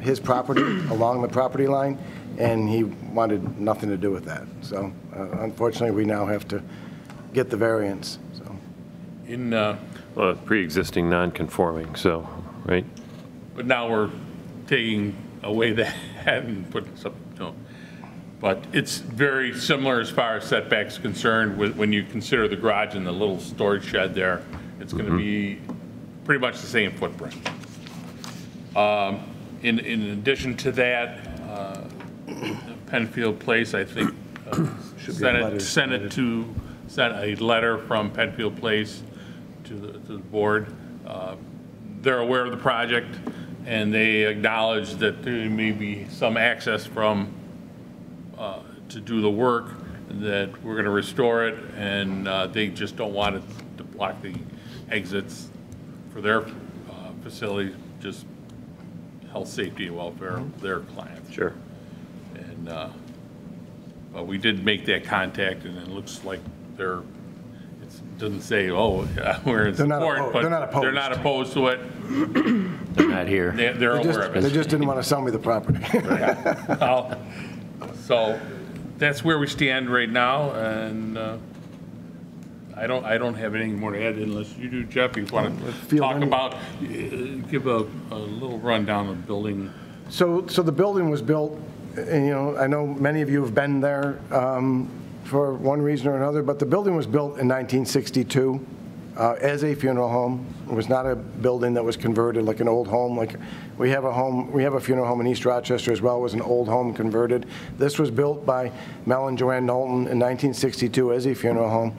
his property along the property line, and he wanted nothing to do with that. So unfortunately, we now have to get the variance. So in well, it's pre-existing non-conforming, so right. But now we're taking away that and putting something. No. But it's very similar as far as setbacks concerned. With when you consider the garage and the little storage shed there, it's going to be pretty much the same footprint. In addition to that. Penfield Place, I think, sent a letter from Penfield Place to the board. They're aware of the project, and they acknowledge that there may be some access from to do the work, that we're going to restore it, and they just don't want it to block the exits for their facility, just health, safety, and welfare of their clients. Sure. But we did make that contact, and it looks like it doesn't say, oh, we're in support, but they're not opposed to it. They're not here. They're aware of it. They just didn't want to sell me the property. Right. So that's where we stand right now, and I don't have anything more to add unless you do, Jeff. You want to talk about, give a little rundown of the building. So the building was built. And, you know, I know many of you have been there for one reason or another, but the building was built in 1962 as a funeral home. It was not a building that was converted like an old home. Like we have a funeral home in East Rochester as well. It was an old home converted. This was built by Mel and Joanne Knowlton in 1962 as a funeral home.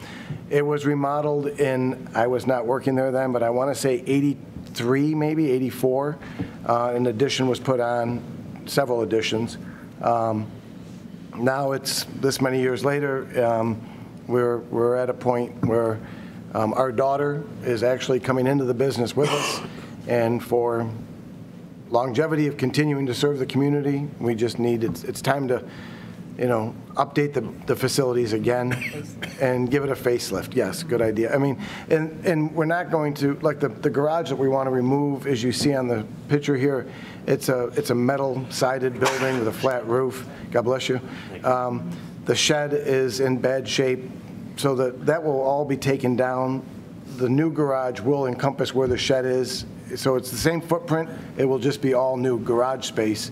It was remodeled in, I was not working there then, but I want to say 83, maybe 84. An addition was put on, several additions. Now it's this many years later, we're at a point where our daughter is actually coming into the business with us, and for longevity of continuing to serve the community, we just need, it's time to, you know, update the facilities again and give it a facelift. Yes, good idea. I mean, and we're not going to, like the garage that we want to remove, as you see on the picture here, it's a metal-sided building with a flat roof. God bless you. The shed is in bad shape, so that will all be taken down the new garage will encompass where the shed is. So it's the same footprint. It will just be all new garage space.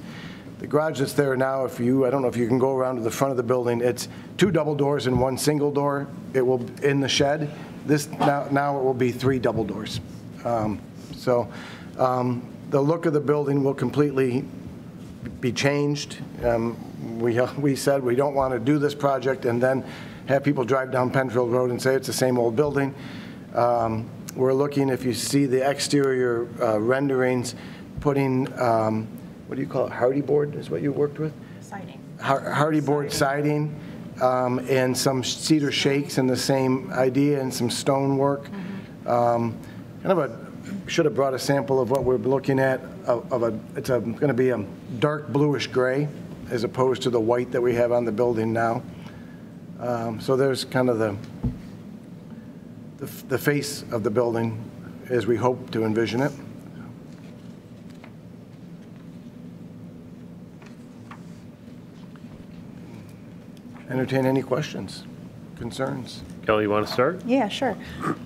The garage that's there now, if you, I don't know if you can go around to the front of the building, it's two double doors and one single door. It will, in the shed, this, now it will be three double doors. The look of the building will completely be changed. We said we don't want to do this project and then have people drive down Penfield Road and say it's the same old building. We're looking, if you see the exterior renderings, putting, what do you call it, hardy board is what you worked with? Siding. Hardy board siding, and some cedar shakes and the same idea and some stone work. Mm-hmm. Should have brought a sample of what we're looking at. It's going to be a dark bluish gray as opposed to the white that we have on the building now. So there's kind of the face of the building as we hope to envision it. Entertain any questions, concerns? Kelly, you want to start? Yeah, sure.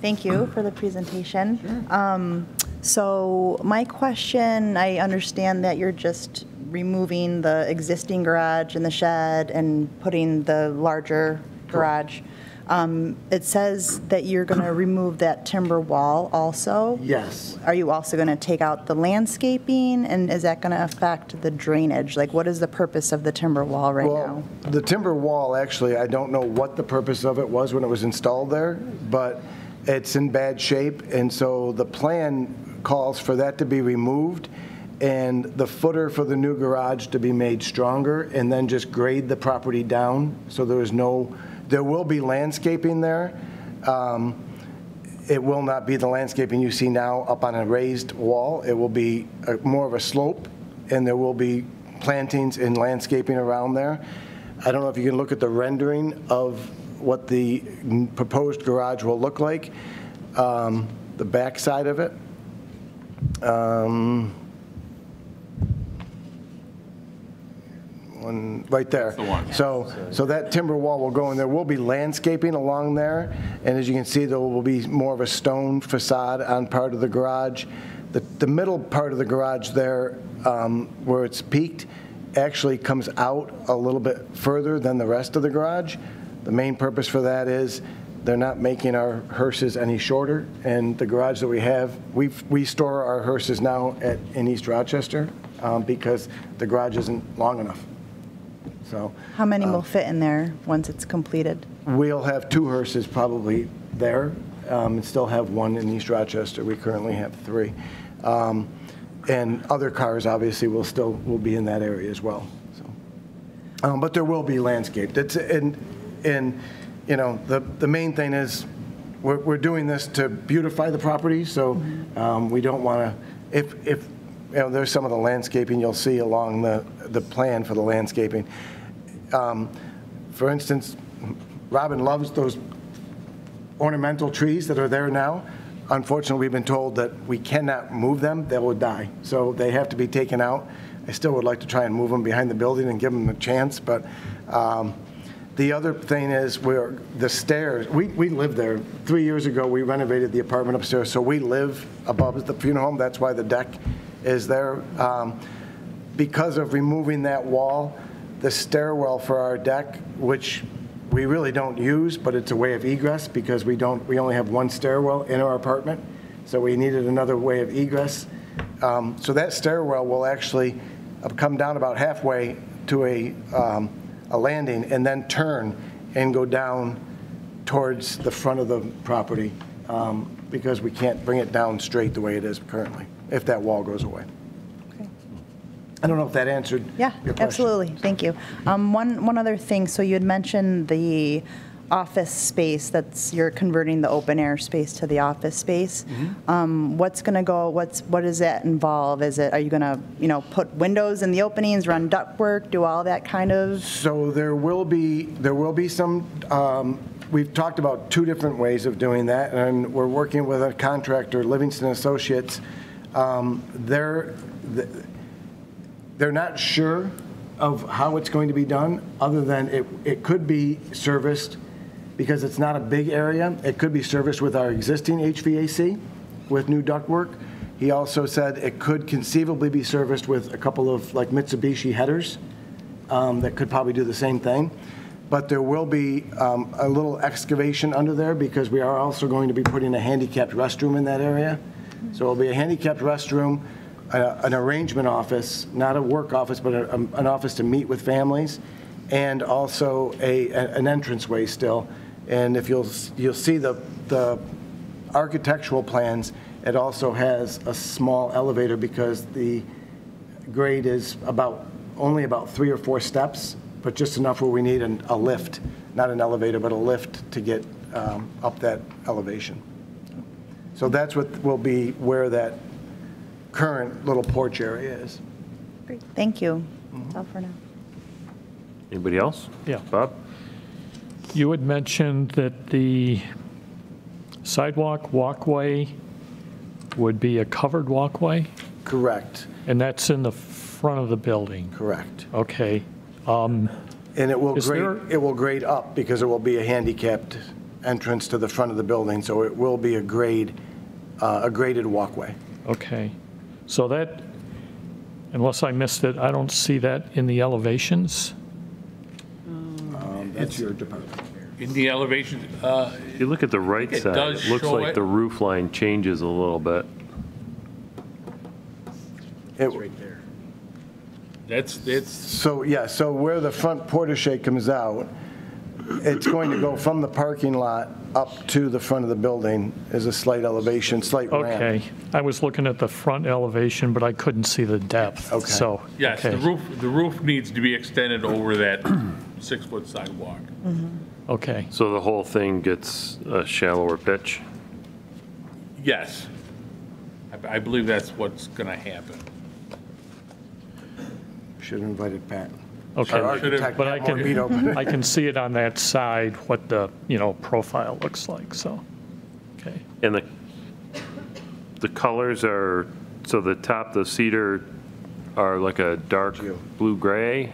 Thank you for the presentation. Sure. So my question, I understand that you're just removing the existing garage and the shed and putting the larger garage. It says that you're going to remove that timber wall also. Yes. Are you also going to take out the landscaping, and is that going to affect the drainage? Like, what is the purpose of the timber wall right now? The timber wall, actually, I don't know what the purpose of it was when it was installed there, but it's in bad shape, and so the plan calls for that to be removed and the footer for the new garage to be made stronger, and then just grade the property down so there is no... There will be landscaping there. It will not be the landscaping you see now up on a raised wall. It will be more of a slope, and there will be plantings and landscaping around there. I don't know if you can look at the rendering of what the proposed garage will look like, the back side of it. One right there. The one. So that timber wall will go in. There will be landscaping along there, and as you can see, there will be more of a stone facade on part of the garage. The middle part of the garage there, where it's peaked, actually comes out a little bit further than the rest of the garage. The main purpose for that is they're not making our hearses any shorter, and the garage that we have, we store our hearses now in East Rochester because the garage isn't long enough. So, how many will fit in there once it's completed? We'll have two hearses probably there, and still have one in East Rochester. We currently have three, and other cars obviously will be in that area as well. So, but there will be landscaped. The main thing is we're doing this to beautify the property. So we don't want to if. You know, there's some of the landscaping you'll see along the plan for the landscaping. For instance, Robin loves those ornamental trees that are there now. Unfortunately, we've been told that we cannot move them. They will die. So they have to be taken out. I still would like to try and move them behind the building and give them a chance. But the other thing is where the stairs, we lived there. 3 years ago, we renovated the apartment upstairs. So we live above the funeral home. That's why the deck is there. Because of removing that wall, the stairwell for our deck, which we really don't use, but it's a way of egress because we only have one stairwell in our apartment, so we needed another way of egress. So that stairwell will actually come down about halfway to a landing and then turn and go down towards the front of the property because we can't bring it down straight the way it is currently, if that wall goes away. Okay. I don't know if that answered your question. Absolutely. Thank you. One other thing. So you had mentioned the office space. You're converting the open air space to the office space. Mm-hmm. What does that involve? Are you going to put windows in the openings, run ductwork, do all that kind of? So there will be some. We've talked about two different ways of doing that, and we're working with a contractor, Livingston Associates. They're not sure of how it's going to be done, other than it could be serviced because it's not a big area. It could be serviced with our existing HVAC with new ductwork. He also said it could conceivably be serviced with a couple of like Mitsubishi headers that could probably do the same thing. But there will be a little excavation under there because we are also going to be putting a handicapped restroom in that area. So it'll be a handicapped restroom, an arrangement office, not a work office, but an office to meet with families, and also an entranceway still. And if you'll see the architectural plans, it also has a small elevator because the grade is only about 3 or 4 steps, but just enough where we need a lift, not an elevator, but a lift to get up that elevation. So that's what will be where that current little porch area is. Great, thank you. That's all for now. Anybody else? Yeah, Bob. You had mentioned that the sidewalk walkway would be a covered walkway? Correct. And that's in the front of the building? Correct. Okay. And it will grade up because it will be a handicapped entrance to the front of the building, so it will be a graded walkway. Okay, so that, unless I missed it, I don't see that in the elevations. That's your department. In the elevation, if you look at the right side, it looks like the roof line changes a little bit. It's right there. That's so yeah. So where the front portiche comes out, it's going to go from the parking lot up to the front of the building is a slight elevation, slight ramp. Okay, I was looking at the front elevation, but I couldn't see the depth. Okay. So yes, okay. The roof needs to be extended over that 6-foot sidewalk. Mm-hmm. Okay. So the whole thing gets a shallower pitch. Yes, I believe that's what's going to happen. Should have invited Pat. Okay, but I can see it on that side what the profile looks like. So, okay. And the colors are so the top, the cedar are like a dark blue gray.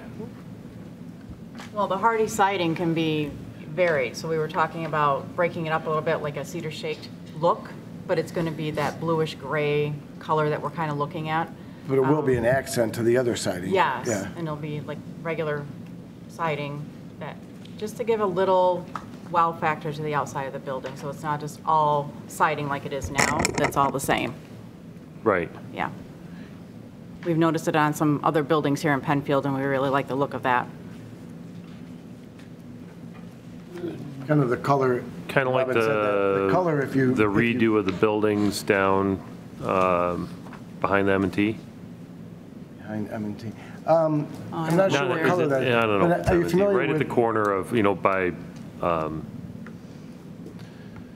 Well, the hardy siding can be varied. So we were talking about breaking it up a little bit, like a cedar shaped look, but it's going to be that bluish gray color that we're kind of looking at. But it will be an accent to the other siding. Yes, yeah. And it'll be like regular siding, that just to give a little wow factor to the outside of the building, so it's not just all siding like it is now. That's all the same. Right. Yeah. We've noticed it on some other buildings here in Penfield, and we really like the look of that. Kind of the color. Kind of like the color. If you the redo of the buildings down behind the M&T. I'm not sure what color that is. I don't know. Are you familiar right at the corner of, by...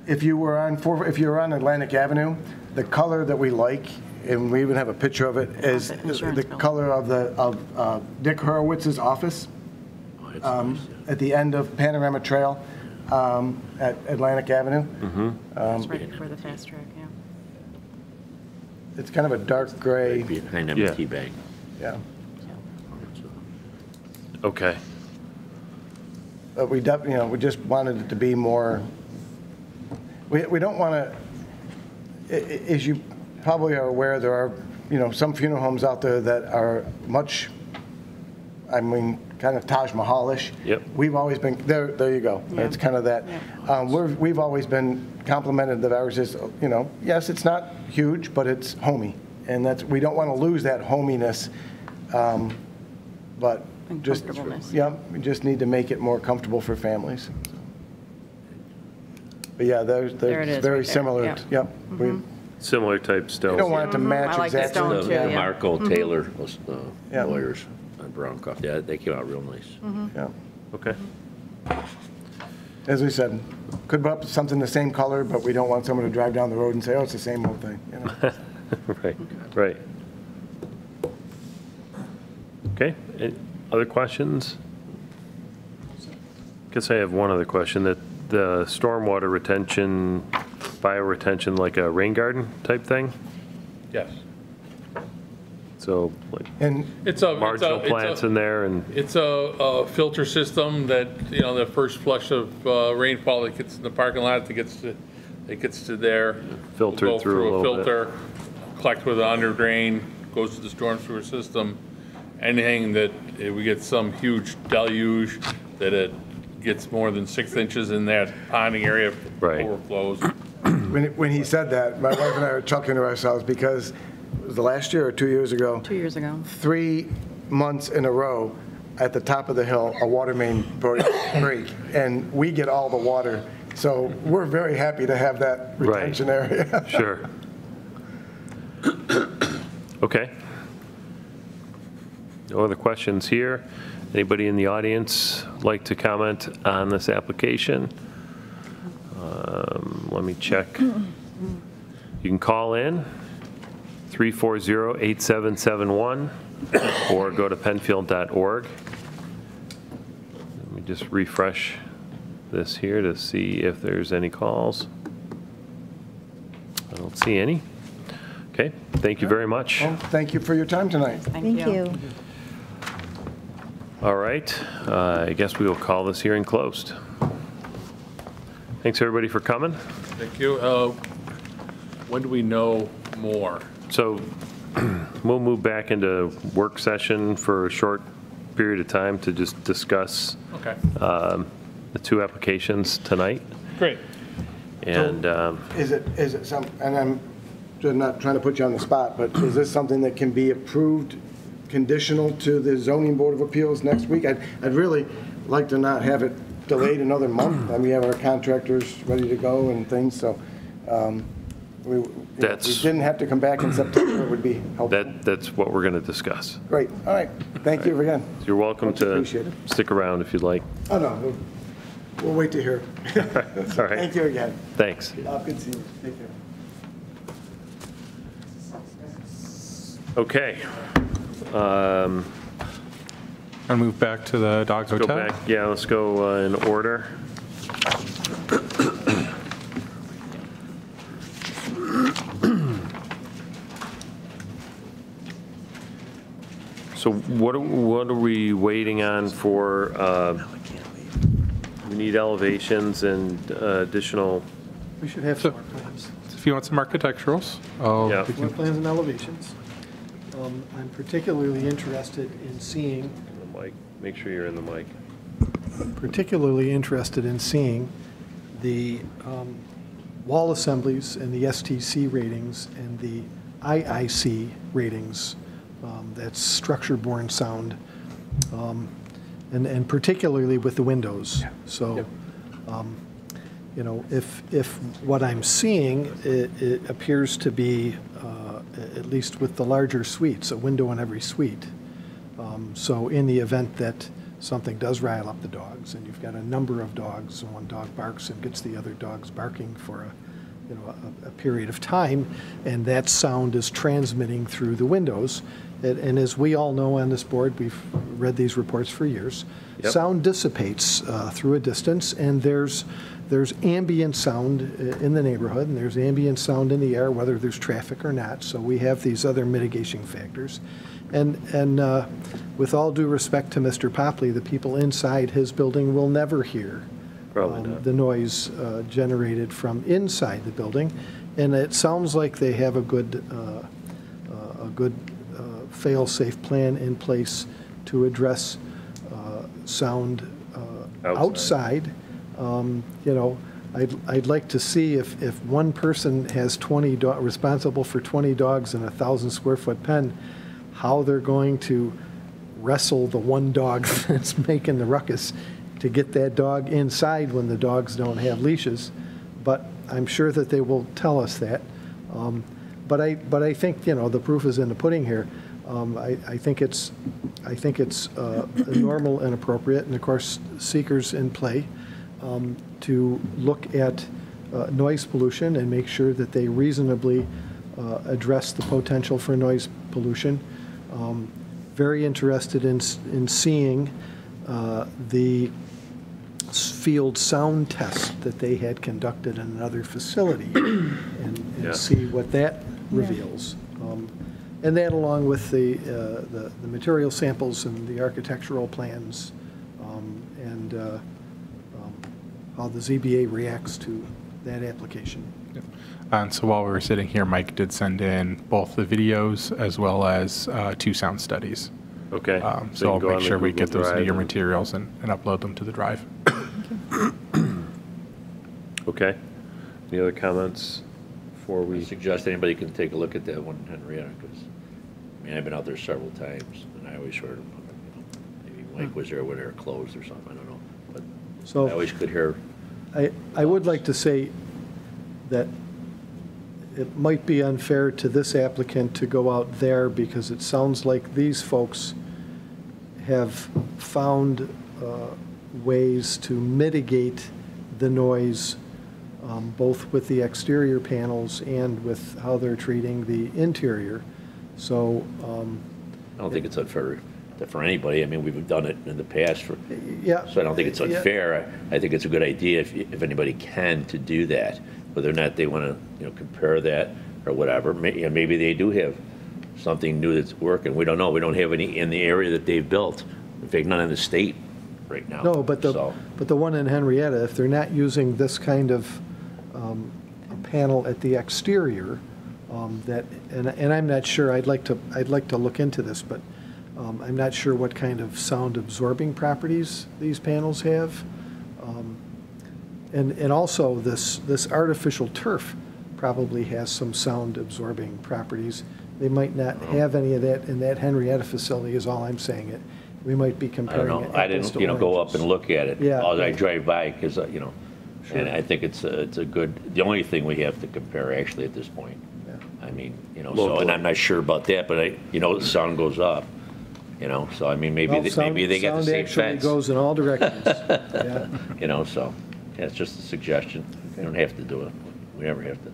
if you were on Atlantic Avenue, the color that we like, and we even have a picture of it, is the color of Dick Horowitz's office at the end of Panorama Trail at Atlantic Avenue. It's right before the fast track, yeah. It's kind of a dark gray. It'd be behind MT Bank. Yeah. Okay. But we we just wanted it to be more. We don't want to. As you probably are aware, there are some funeral homes out there that are much. I mean, kind of Taj Mahal-ish. Yep. We've always been there. There you go. Yeah. It's kind of that. Yeah. We've always been complimented that ours is, yes, it's not huge, but it's homey, and that's we don't want to lose that hominess. But just we just need to make it more comfortable for families. But yeah, they're very right similar. Yep. Yeah. Yeah. Mm-hmm. Similar type stuff. You don't want it to match like exactly. Yeah. Marco Taylor, was the lawyers. Brown coffee. Yeah, they came out real nice. Mm-hmm. Yeah. Okay. As we said, could put something the same color, but we don't want someone to drive down the road and say, "Oh, it's the same old thing." Right. Okay. Right. Okay. Any other questions? I guess I have one other question. That the stormwater retention, bioretention, like a rain garden type thing. Yes. So like and marginal plants in there, and it's a filter system that, you know, the first flush of rainfall that gets in the parking lot, it gets to there, filtered through a filter, collect with an under drain, goes to the storm sewer system. Anything that we get some huge deluge that it gets more than 6 inches in that ponding area, right, overflows. When he said that, my wife and I were chuckling to ourselves because it was the last year or 2 years ago. 2 years ago. 3 months in a row, at the top of the hill, a water main break, and we get all the water. So we're very happy to have that retention area. Sure. Okay. No other questions here. Anybody in the audience like to comment on this application? Let me check. You can call in 340-8771 or go to penfield.org. Let me just refresh this here to see if there's any calls. I don't see any. Okay, thank you very much. Well, thank you for your time tonight. Thank you. All right, I guess we will call this hearing closed. Thanks everybody for coming. Thank you. When do we know more? So we'll move back into work session for a short period of time to just discuss the two applications tonight. Great. And so is it some? And I'm not trying to put you on the spot, but is this something that can be approved conditional to the Zoning Board of Appeals next week? I'd really like to not have it delayed another month. I mean, we have our contractors ready to go and things, so we didn't have to come back in September. It would be helpful. That's what we're going to discuss. Great. All right. Thank you again. You're welcome to stick around if you'd like. Oh, no. We'll wait to hear. All right. All right. Thank you again. Thanks. Good seeing you. Take care. Okay. And move back to the Dog Hotel. Go back. Yeah, let's go in order. So what are we waiting on for? We need elevations and additional. We should have floor plans. If you want some architecturals, floor plans and elevations. I'm particularly interested in seeing. Make sure you're in the mic. I'm particularly interested in seeing the wall assemblies and the STC ratings and the IIC ratings. That's structure-borne sound, and particularly with the windows. Yeah. So, you know, if what I'm seeing it appears to be, at least with the larger suites, a window in every suite. So in the event that something does rile up the dogs, and you've got a number of dogs, and one dog barks and gets the other dogs barking for a period of time, and that sound is transmitting through the windows. And as we all know on this board, we've read these reports for years, sound dissipates through a distance, and there's ambient sound in the neighborhood, and there's ambient sound in the air, whether there's traffic or not. So we have these other mitigation factors. And with all due respect to Mr. Popley, the people inside his building will never hear the noise generated from inside the building. And it sounds like they have a good fail-safe plan in place to address sound outside. You know, I'd like to see if one person has responsible for 20 dogs in a 1,000-square-foot pen, how they're going to wrestle the one dog that's making the ruckus to get that dog inside when the dogs don't have leashes. But I'm sure that they will tell us that. But I think, you know, the proof is in the pudding here. I think it's normal and appropriate, and of course seekers in play, to look at noise pollution and make sure that they reasonably address the potential for noise pollution. Very interested in seeing the field sound test that they had conducted in another facility and see what that reveals. And that, along with the material samples and the architectural plans, how the ZBA reacts to that application. Yep. And so while we were sitting here, Mike did send in both the videos as well as 2 sound studies. Okay. So I'll make sure we get those into your materials and upload them to the drive. Okay. Any other comments before we... I suggest anybody can take a look at that one in Henrietta, because I mean, I've been out there several times, and I always heard, maybe Mike was there when they were closed or something, I don't know. But so I always could hear... I would like to say that it might be unfair to this applicant to go out there, because it sounds like these folks have found ways to mitigate the noise, both with the exterior panels and with how they're treating the interior. So I don't think it's unfair for anybody. I mean, we've done it in the past. Yeah. So I don't think it's unfair. Yeah. I think it's a good idea if anybody can to do that. Whether or not they want to, you know, compare that or whatever, maybe they do have something new that's working. We don't know. We don't have any in the area that they've built. In fact, none in the state right now. No, but the one in Henrietta, if they're not using this kind of panel at the exterior, and I'm not sure. I'd like to look into this, but I'm not sure what kind of sound absorbing properties these panels have. And also this artificial turf probably has some sound absorbing properties. They might not have any of that in that Henrietta facility, is all I'm saying. It we might be comparing. I don't know. It I didn't go up and look at it. Yeah. I drive by because sure. And I think it's a good. The only thing we have to compare actually at this point. Yeah. I mean local. So and I'm not sure about that, but the sound goes up. So I mean maybe they got the same fence. Sound actually goes in all directions. Yeah. So. Yeah, it's just a suggestion. Okay. You don't have to do it. We never have to.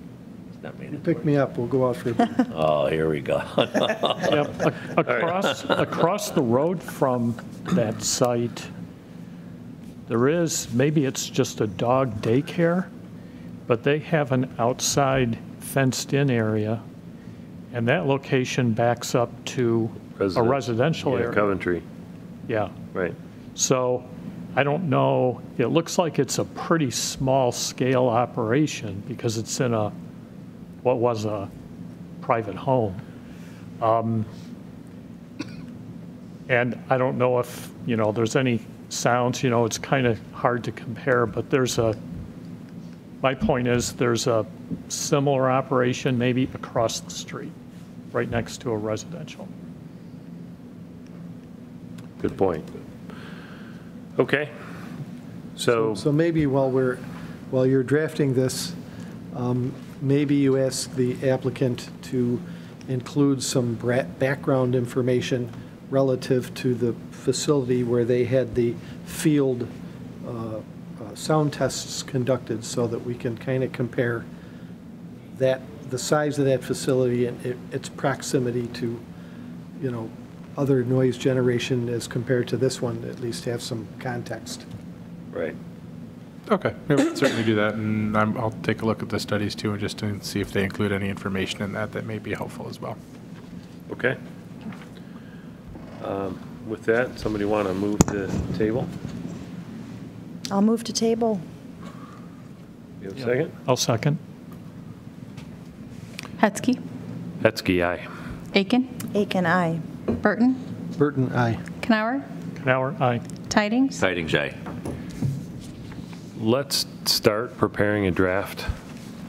It's not mandatory. You pick me up. We'll go out for a beer. Oh, here we go. Yep. Across the road from that site, there is, maybe it's just a dog daycare, but they have an outside fenced-in area, and that location backs up to a residential area. Coventry. Yeah. Right. So... I don't know, it looks like it's a pretty small scale operation because it's in what was a private home. And I don't know if, there's any sounds, it's kind of hard to compare, but my point is there's a similar operation maybe across the street, right next to a residential. Good point. Okay. So maybe while you're drafting this, maybe you ask the applicant to include some background information relative to the facility where they had the field sound tests conducted, so that we can kind of compare the size of that facility and its proximity to, other noise generation as compared to this one, at least have some context. Right. Okay, yeah, we can certainly do that, and I'll take a look at the studies too, and just to see if they include any information in that may be helpful as well. Okay. With that, somebody want to move to table? I'll move to table. You have a second? I'll second. Hetzke. Hetzke, aye. Aken. Aken, aye. Burton? Burton, aye. Kanauer? Kanauer, aye. Tydings? Tydings, aye. Let's start preparing a draft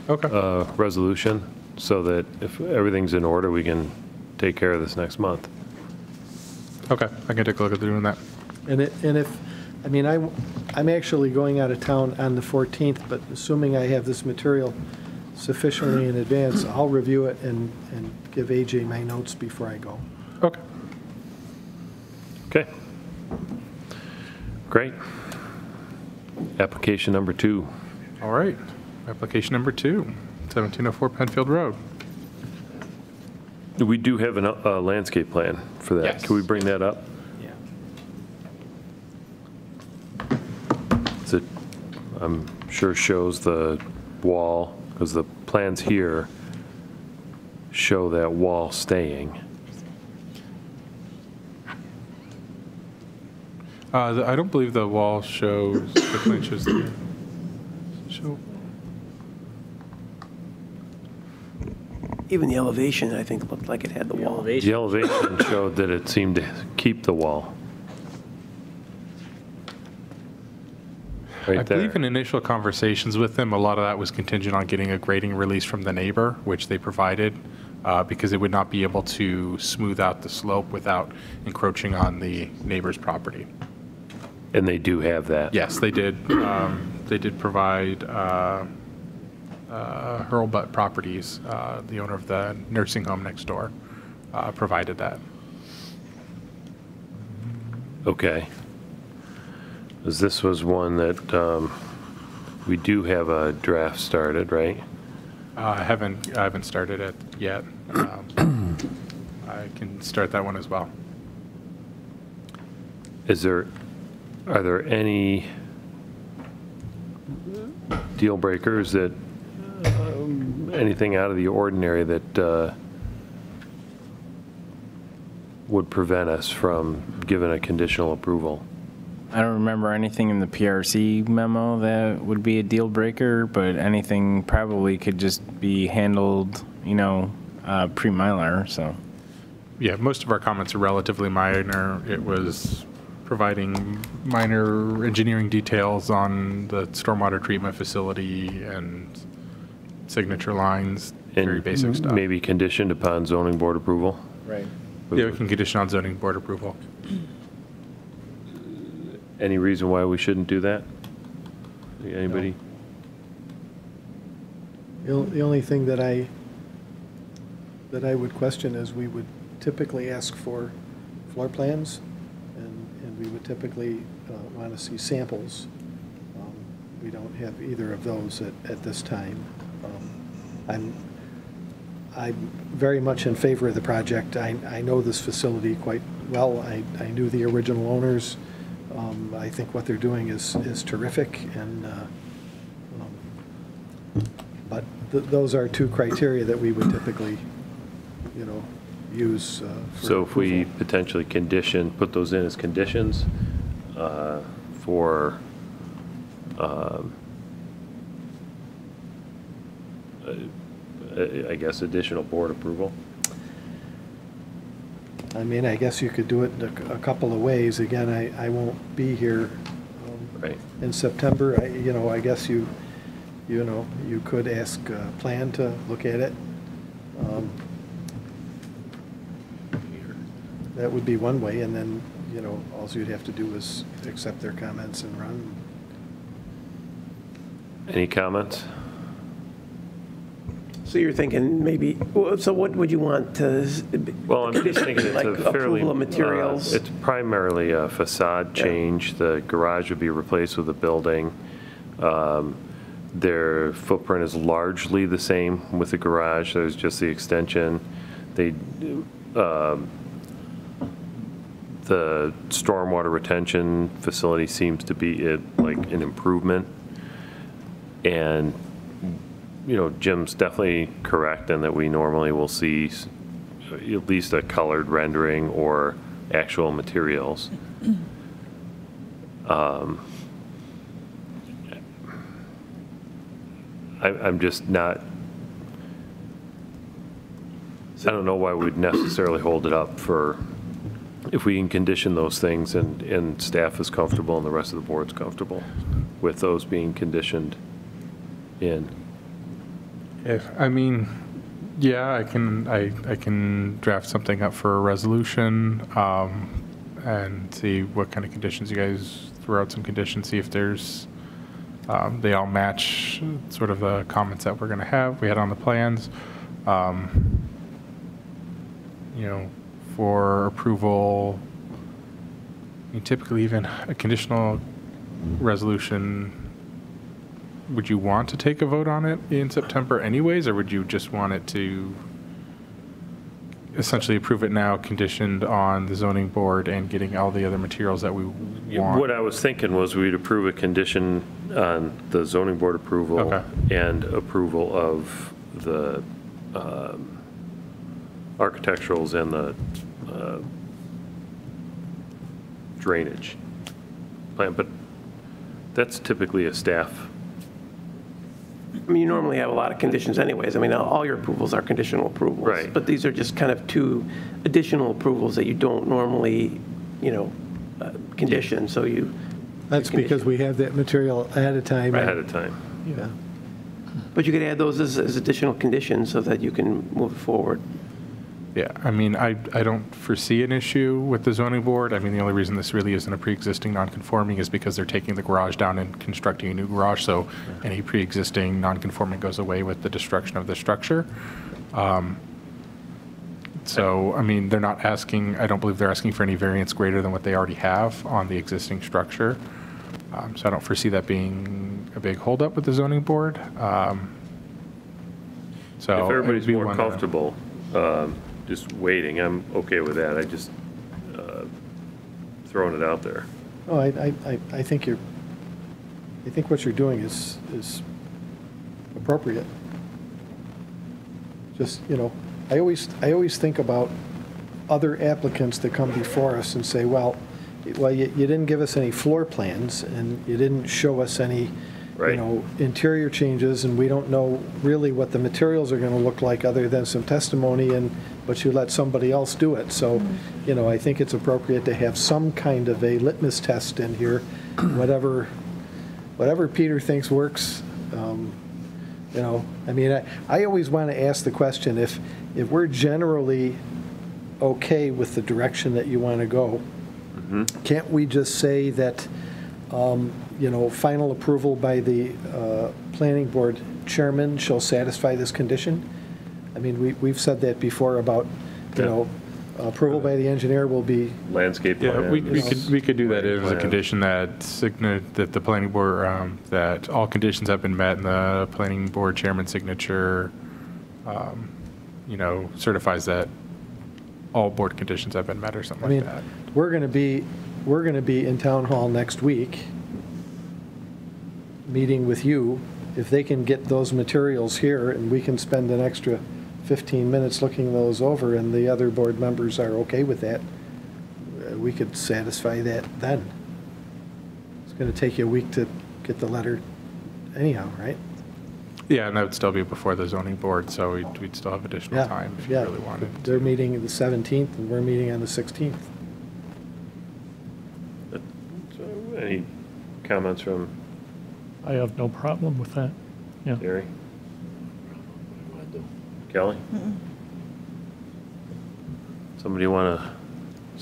resolution so that if everything's in order, we can take care of this next month. Okay, I can take a look at doing that. I'm actually going out of town on the 14th, but assuming I have this material sufficiently in advance, I'll review it and give AJ my notes before I go. Okay. Okay. Great. Application number 2. All right. Application number 2, 1704 Penfield Road. We do have a landscape plan for that. Yes. Can we bring that up? Yeah. So it, I'm sure, shows the wall, because the plans here show that wall staying. I don't believe the wall shows the clinches there. Show. Even the elevation, I think, looked like it had the wall. The elevation showed that it seemed to keep the wall. Right I believe in initial conversations with them, a lot of that was contingent on getting a grading release from the neighbor, which they provided, because they would not be able to smooth out the slope without encroaching on the neighbor's property. And they do have that. Yes, they did. They did provide... Hurlbutt Properties, the owner of the nursing home next door, provided that. Okay. This was one that we do have a draft started, right? I haven't started it yet. I can start that one as well. Are there any deal breakers that anything out of the ordinary that would prevent us from giving a conditional approval? I don't remember anything in the PRC memo that would be a deal breaker, but anything probably could just be handled, you know, pre-Mylar, so. Yeah, most of our comments are relatively minor. It was providing minor engineering details on the stormwater treatment facility and signature lines, and very basic stuff. Maybe conditioned upon zoning board approval? Right. Yeah, we can condition on zoning board approval. Any reason why we shouldn't do that? Anybody? No. The only thing that I would question is we would typically ask for floor plans, and we would typically want to see samples. We don't have either of those at this time. I'm very much in favor of the project. I know this facility quite well. I knew the original owners. I think what they're doing is terrific. And but those are two criteria that we would typically, you know, use. So if we potentially put those in as conditions for. I guess additional board approval. I mean, I guess you could do it in a couple of ways. Again, I won't be here right. In September. You know, I guess you could ask Plan to look at it. That would be one way, and then you know, all you'd have to do is accept their comments and run. Any comments? So you're thinking maybe. So what would you want to? Well, I'm just thinking it's like a fairly. Approval of materials. It's primarily a facade change. Yeah. The garage would be replaced with a building. Their footprint is largely the same with the garage. There's just the extension. The stormwater retention facility seems to be like an improvement, and. You know, Jim's definitely correct in that we normally will see at least a colored rendering or actual materials. I'm just not, I don't know why we'd necessarily hold it up for, if we can condition those things and staff is comfortable and the rest of the board's comfortable with those being conditioned in. I mean, yeah, I can draft something up for a resolution and see what kind of conditions you guys throw out. Some conditions, see if there's they all match sort of the comments that we're going to have. We had on the plans, you know, for approval. I mean, typically, even a conditional resolution. Would you want to take a vote on it in September anyways, or would you just want it to essentially approve it now conditioned on the zoning board and getting all the other materials that we want? What I was thinking was we'd approve a condition on the zoning board approval and approval of the architecturals and the drainage. plan, but that's typically a staff. I mean, you normally have a lot of conditions anyways. I mean, all your approvals are conditional approvals. Right. But these are just kind of two additional approvals that you don't normally, you know, condition. So you... That's because we have that material ahead of time. Right. Ahead of time. Yeah. But you could add those as additional conditions so that you can move forward. Yeah, I mean, I don't foresee an issue with the zoning board. I mean, the only reason this really isn't a pre-existing non-conforming is because they're taking the garage down and constructing a new garage, so any pre-existing non-conforming goes away with the destruction of the structure. So, I mean, they're not asking, I don't believe they're asking for any variance greater than what they already have on the existing structure. So I don't foresee that being a big holdup with the zoning board. So if everybody's more comfortable just waiting, I'm okay with that. I just throwing it out there. Oh, I think you're. I think what you're doing is appropriate. Just, you know, I always think about other applicants that come before us and say, well, you didn't give us any floor plans and you didn't show us any. Right. You know, interior changes, and we don't know really what the materials are going to look like other than some testimony, but you let somebody else do it. So, you know, I think it's appropriate to have some kind of a litmus test in here. Whatever Peter thinks works, you know, I mean, I always want to ask the question, if we're generally okay with the direction that you want to go, can't we just say that, you know, final approval by the planning board chairman shall satisfy this condition? I mean, we've said that before about, you know, approval by the engineer will be landscape. Yeah, plan, we could do that as a condition that the planning board that all conditions have been met and the planning board chairman's signature, you know, certifies that all board conditions have been met or something like that. We're going to be in town hall next week meeting with you. If they can get those materials here and we can spend an extra 15 minutes looking those over and the other board members are okay with that, we could satisfy that then. It's going to take you a week to get the letter anyhow, right? Yeah, and that would still be before the zoning board, so we'd still have additional time if you really wanted. They're meeting the 17th and we're meeting on the 16th. Any comments from? I have no problem with that. Yeah. Terry? Kelly? Somebody want to?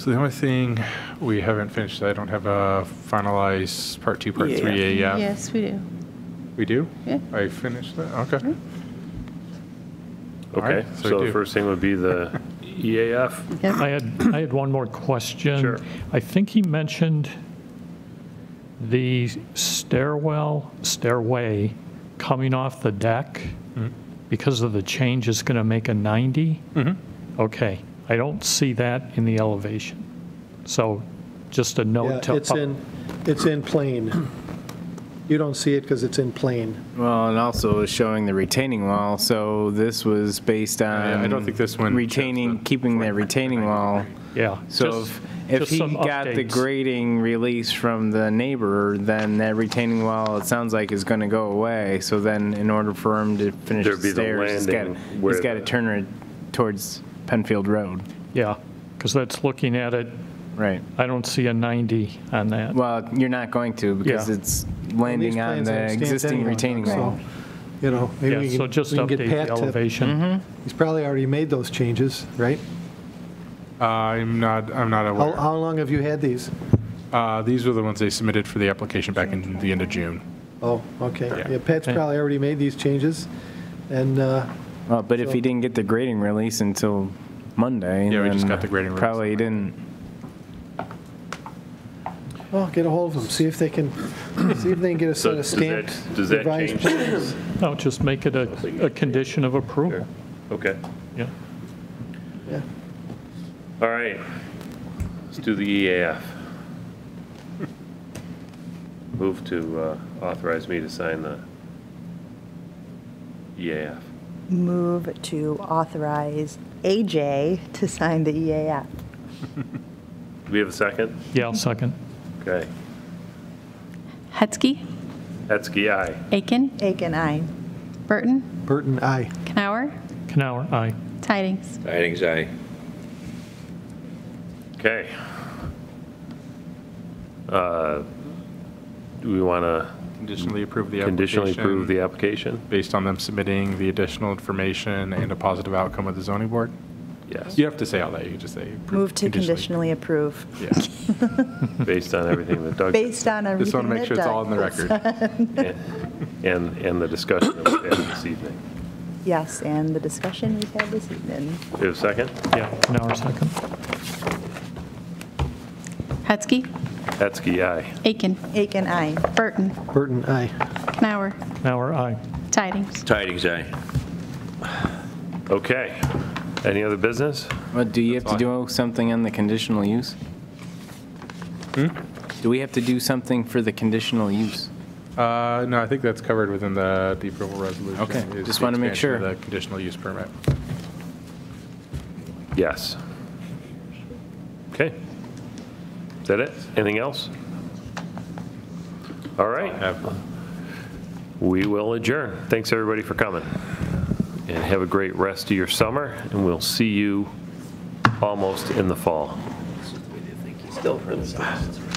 So the only thing we haven't finished, I don't have a finalized part 2, part 3A yet. Yes, we do. We do? Yeah. I finished that? Okay. Okay. Right, so the first thing would be the EAF. Yep. I had one more question. Sure. I think he mentioned the stairway coming off the deck, because of the change, is going to make a 90. Okay, I don't see that in the elevation. So, just a note. Yeah, it's in plain. You don't see it because it's in plain. Well, and also it's showing the retaining wall. So this was based on. I don't think this one retaining, keeping that retaining wall. Yeah. So. If he got the grading release from the neighbor, then that retaining wall, it sounds like, is going to go away. So then in order for him to finish the stairs, he's got to turn it towards Penfield Road. Yeah, because that's looking at it. Right. I don't see a 90 on that. Well, you're not going to, because it's landing on the existing retaining wall. You know, maybe we can get Pat the elevation. He's probably already made those changes, right? I'm not aware. How long have you had these? These were the ones they submitted for the application back in the end of June. Oh, okay. Yeah, Pat's probably already made these changes, and. But if he didn't get the grading release until Monday, yeah, we just got the grading release. Probably didn't. Well, get a hold of them. See if they can. See if they can get a set of stamped. Does that change? Plans. No, just make it a condition of approval. Sure. Okay. Yeah. Yeah. All right, let's do the EAF. Move to authorize me to sign the EAF. Move to authorize AJ to sign the EAF. Do we have a second? Yeah, I'll second. Okay. Hetzke? Hetzke, aye. Aken? Aken, aye. Burton? Burton, aye. Kanauer? Kanauer, aye. Tydings? Tydings, aye. Okay. Do we want to conditionally approve the application based on them submitting the additional information and a positive outcome of the zoning board? Yes. You have to say all that. You just say move to conditionally approve. Yeah. Based on everything that Doug. Based on everything. Just want to make sure it's all in the record. and the discussion that we've had this evening. Yes, and the discussion we've had this evening. Do you have a second? Yeah. Kanauer second. Hetzke. Hetzke, aye. Aken. Aken, aye. Burton. Burton, aye. Kanauer. Kanauer, aye. Tydings. Tydings, aye. Okay. Any other business? Well, do you have to do something on the conditional use? Hmm? Do we have to do something for the conditional use? No, I think that's covered within the approval resolution. Okay, just want to make sure. The conditional use permit. Yes. Okay. Is that it? Anything else? All right. We will adjourn. Thanks, everybody, for coming. And have a great rest of your summer, and we'll see you almost in the fall. Still for the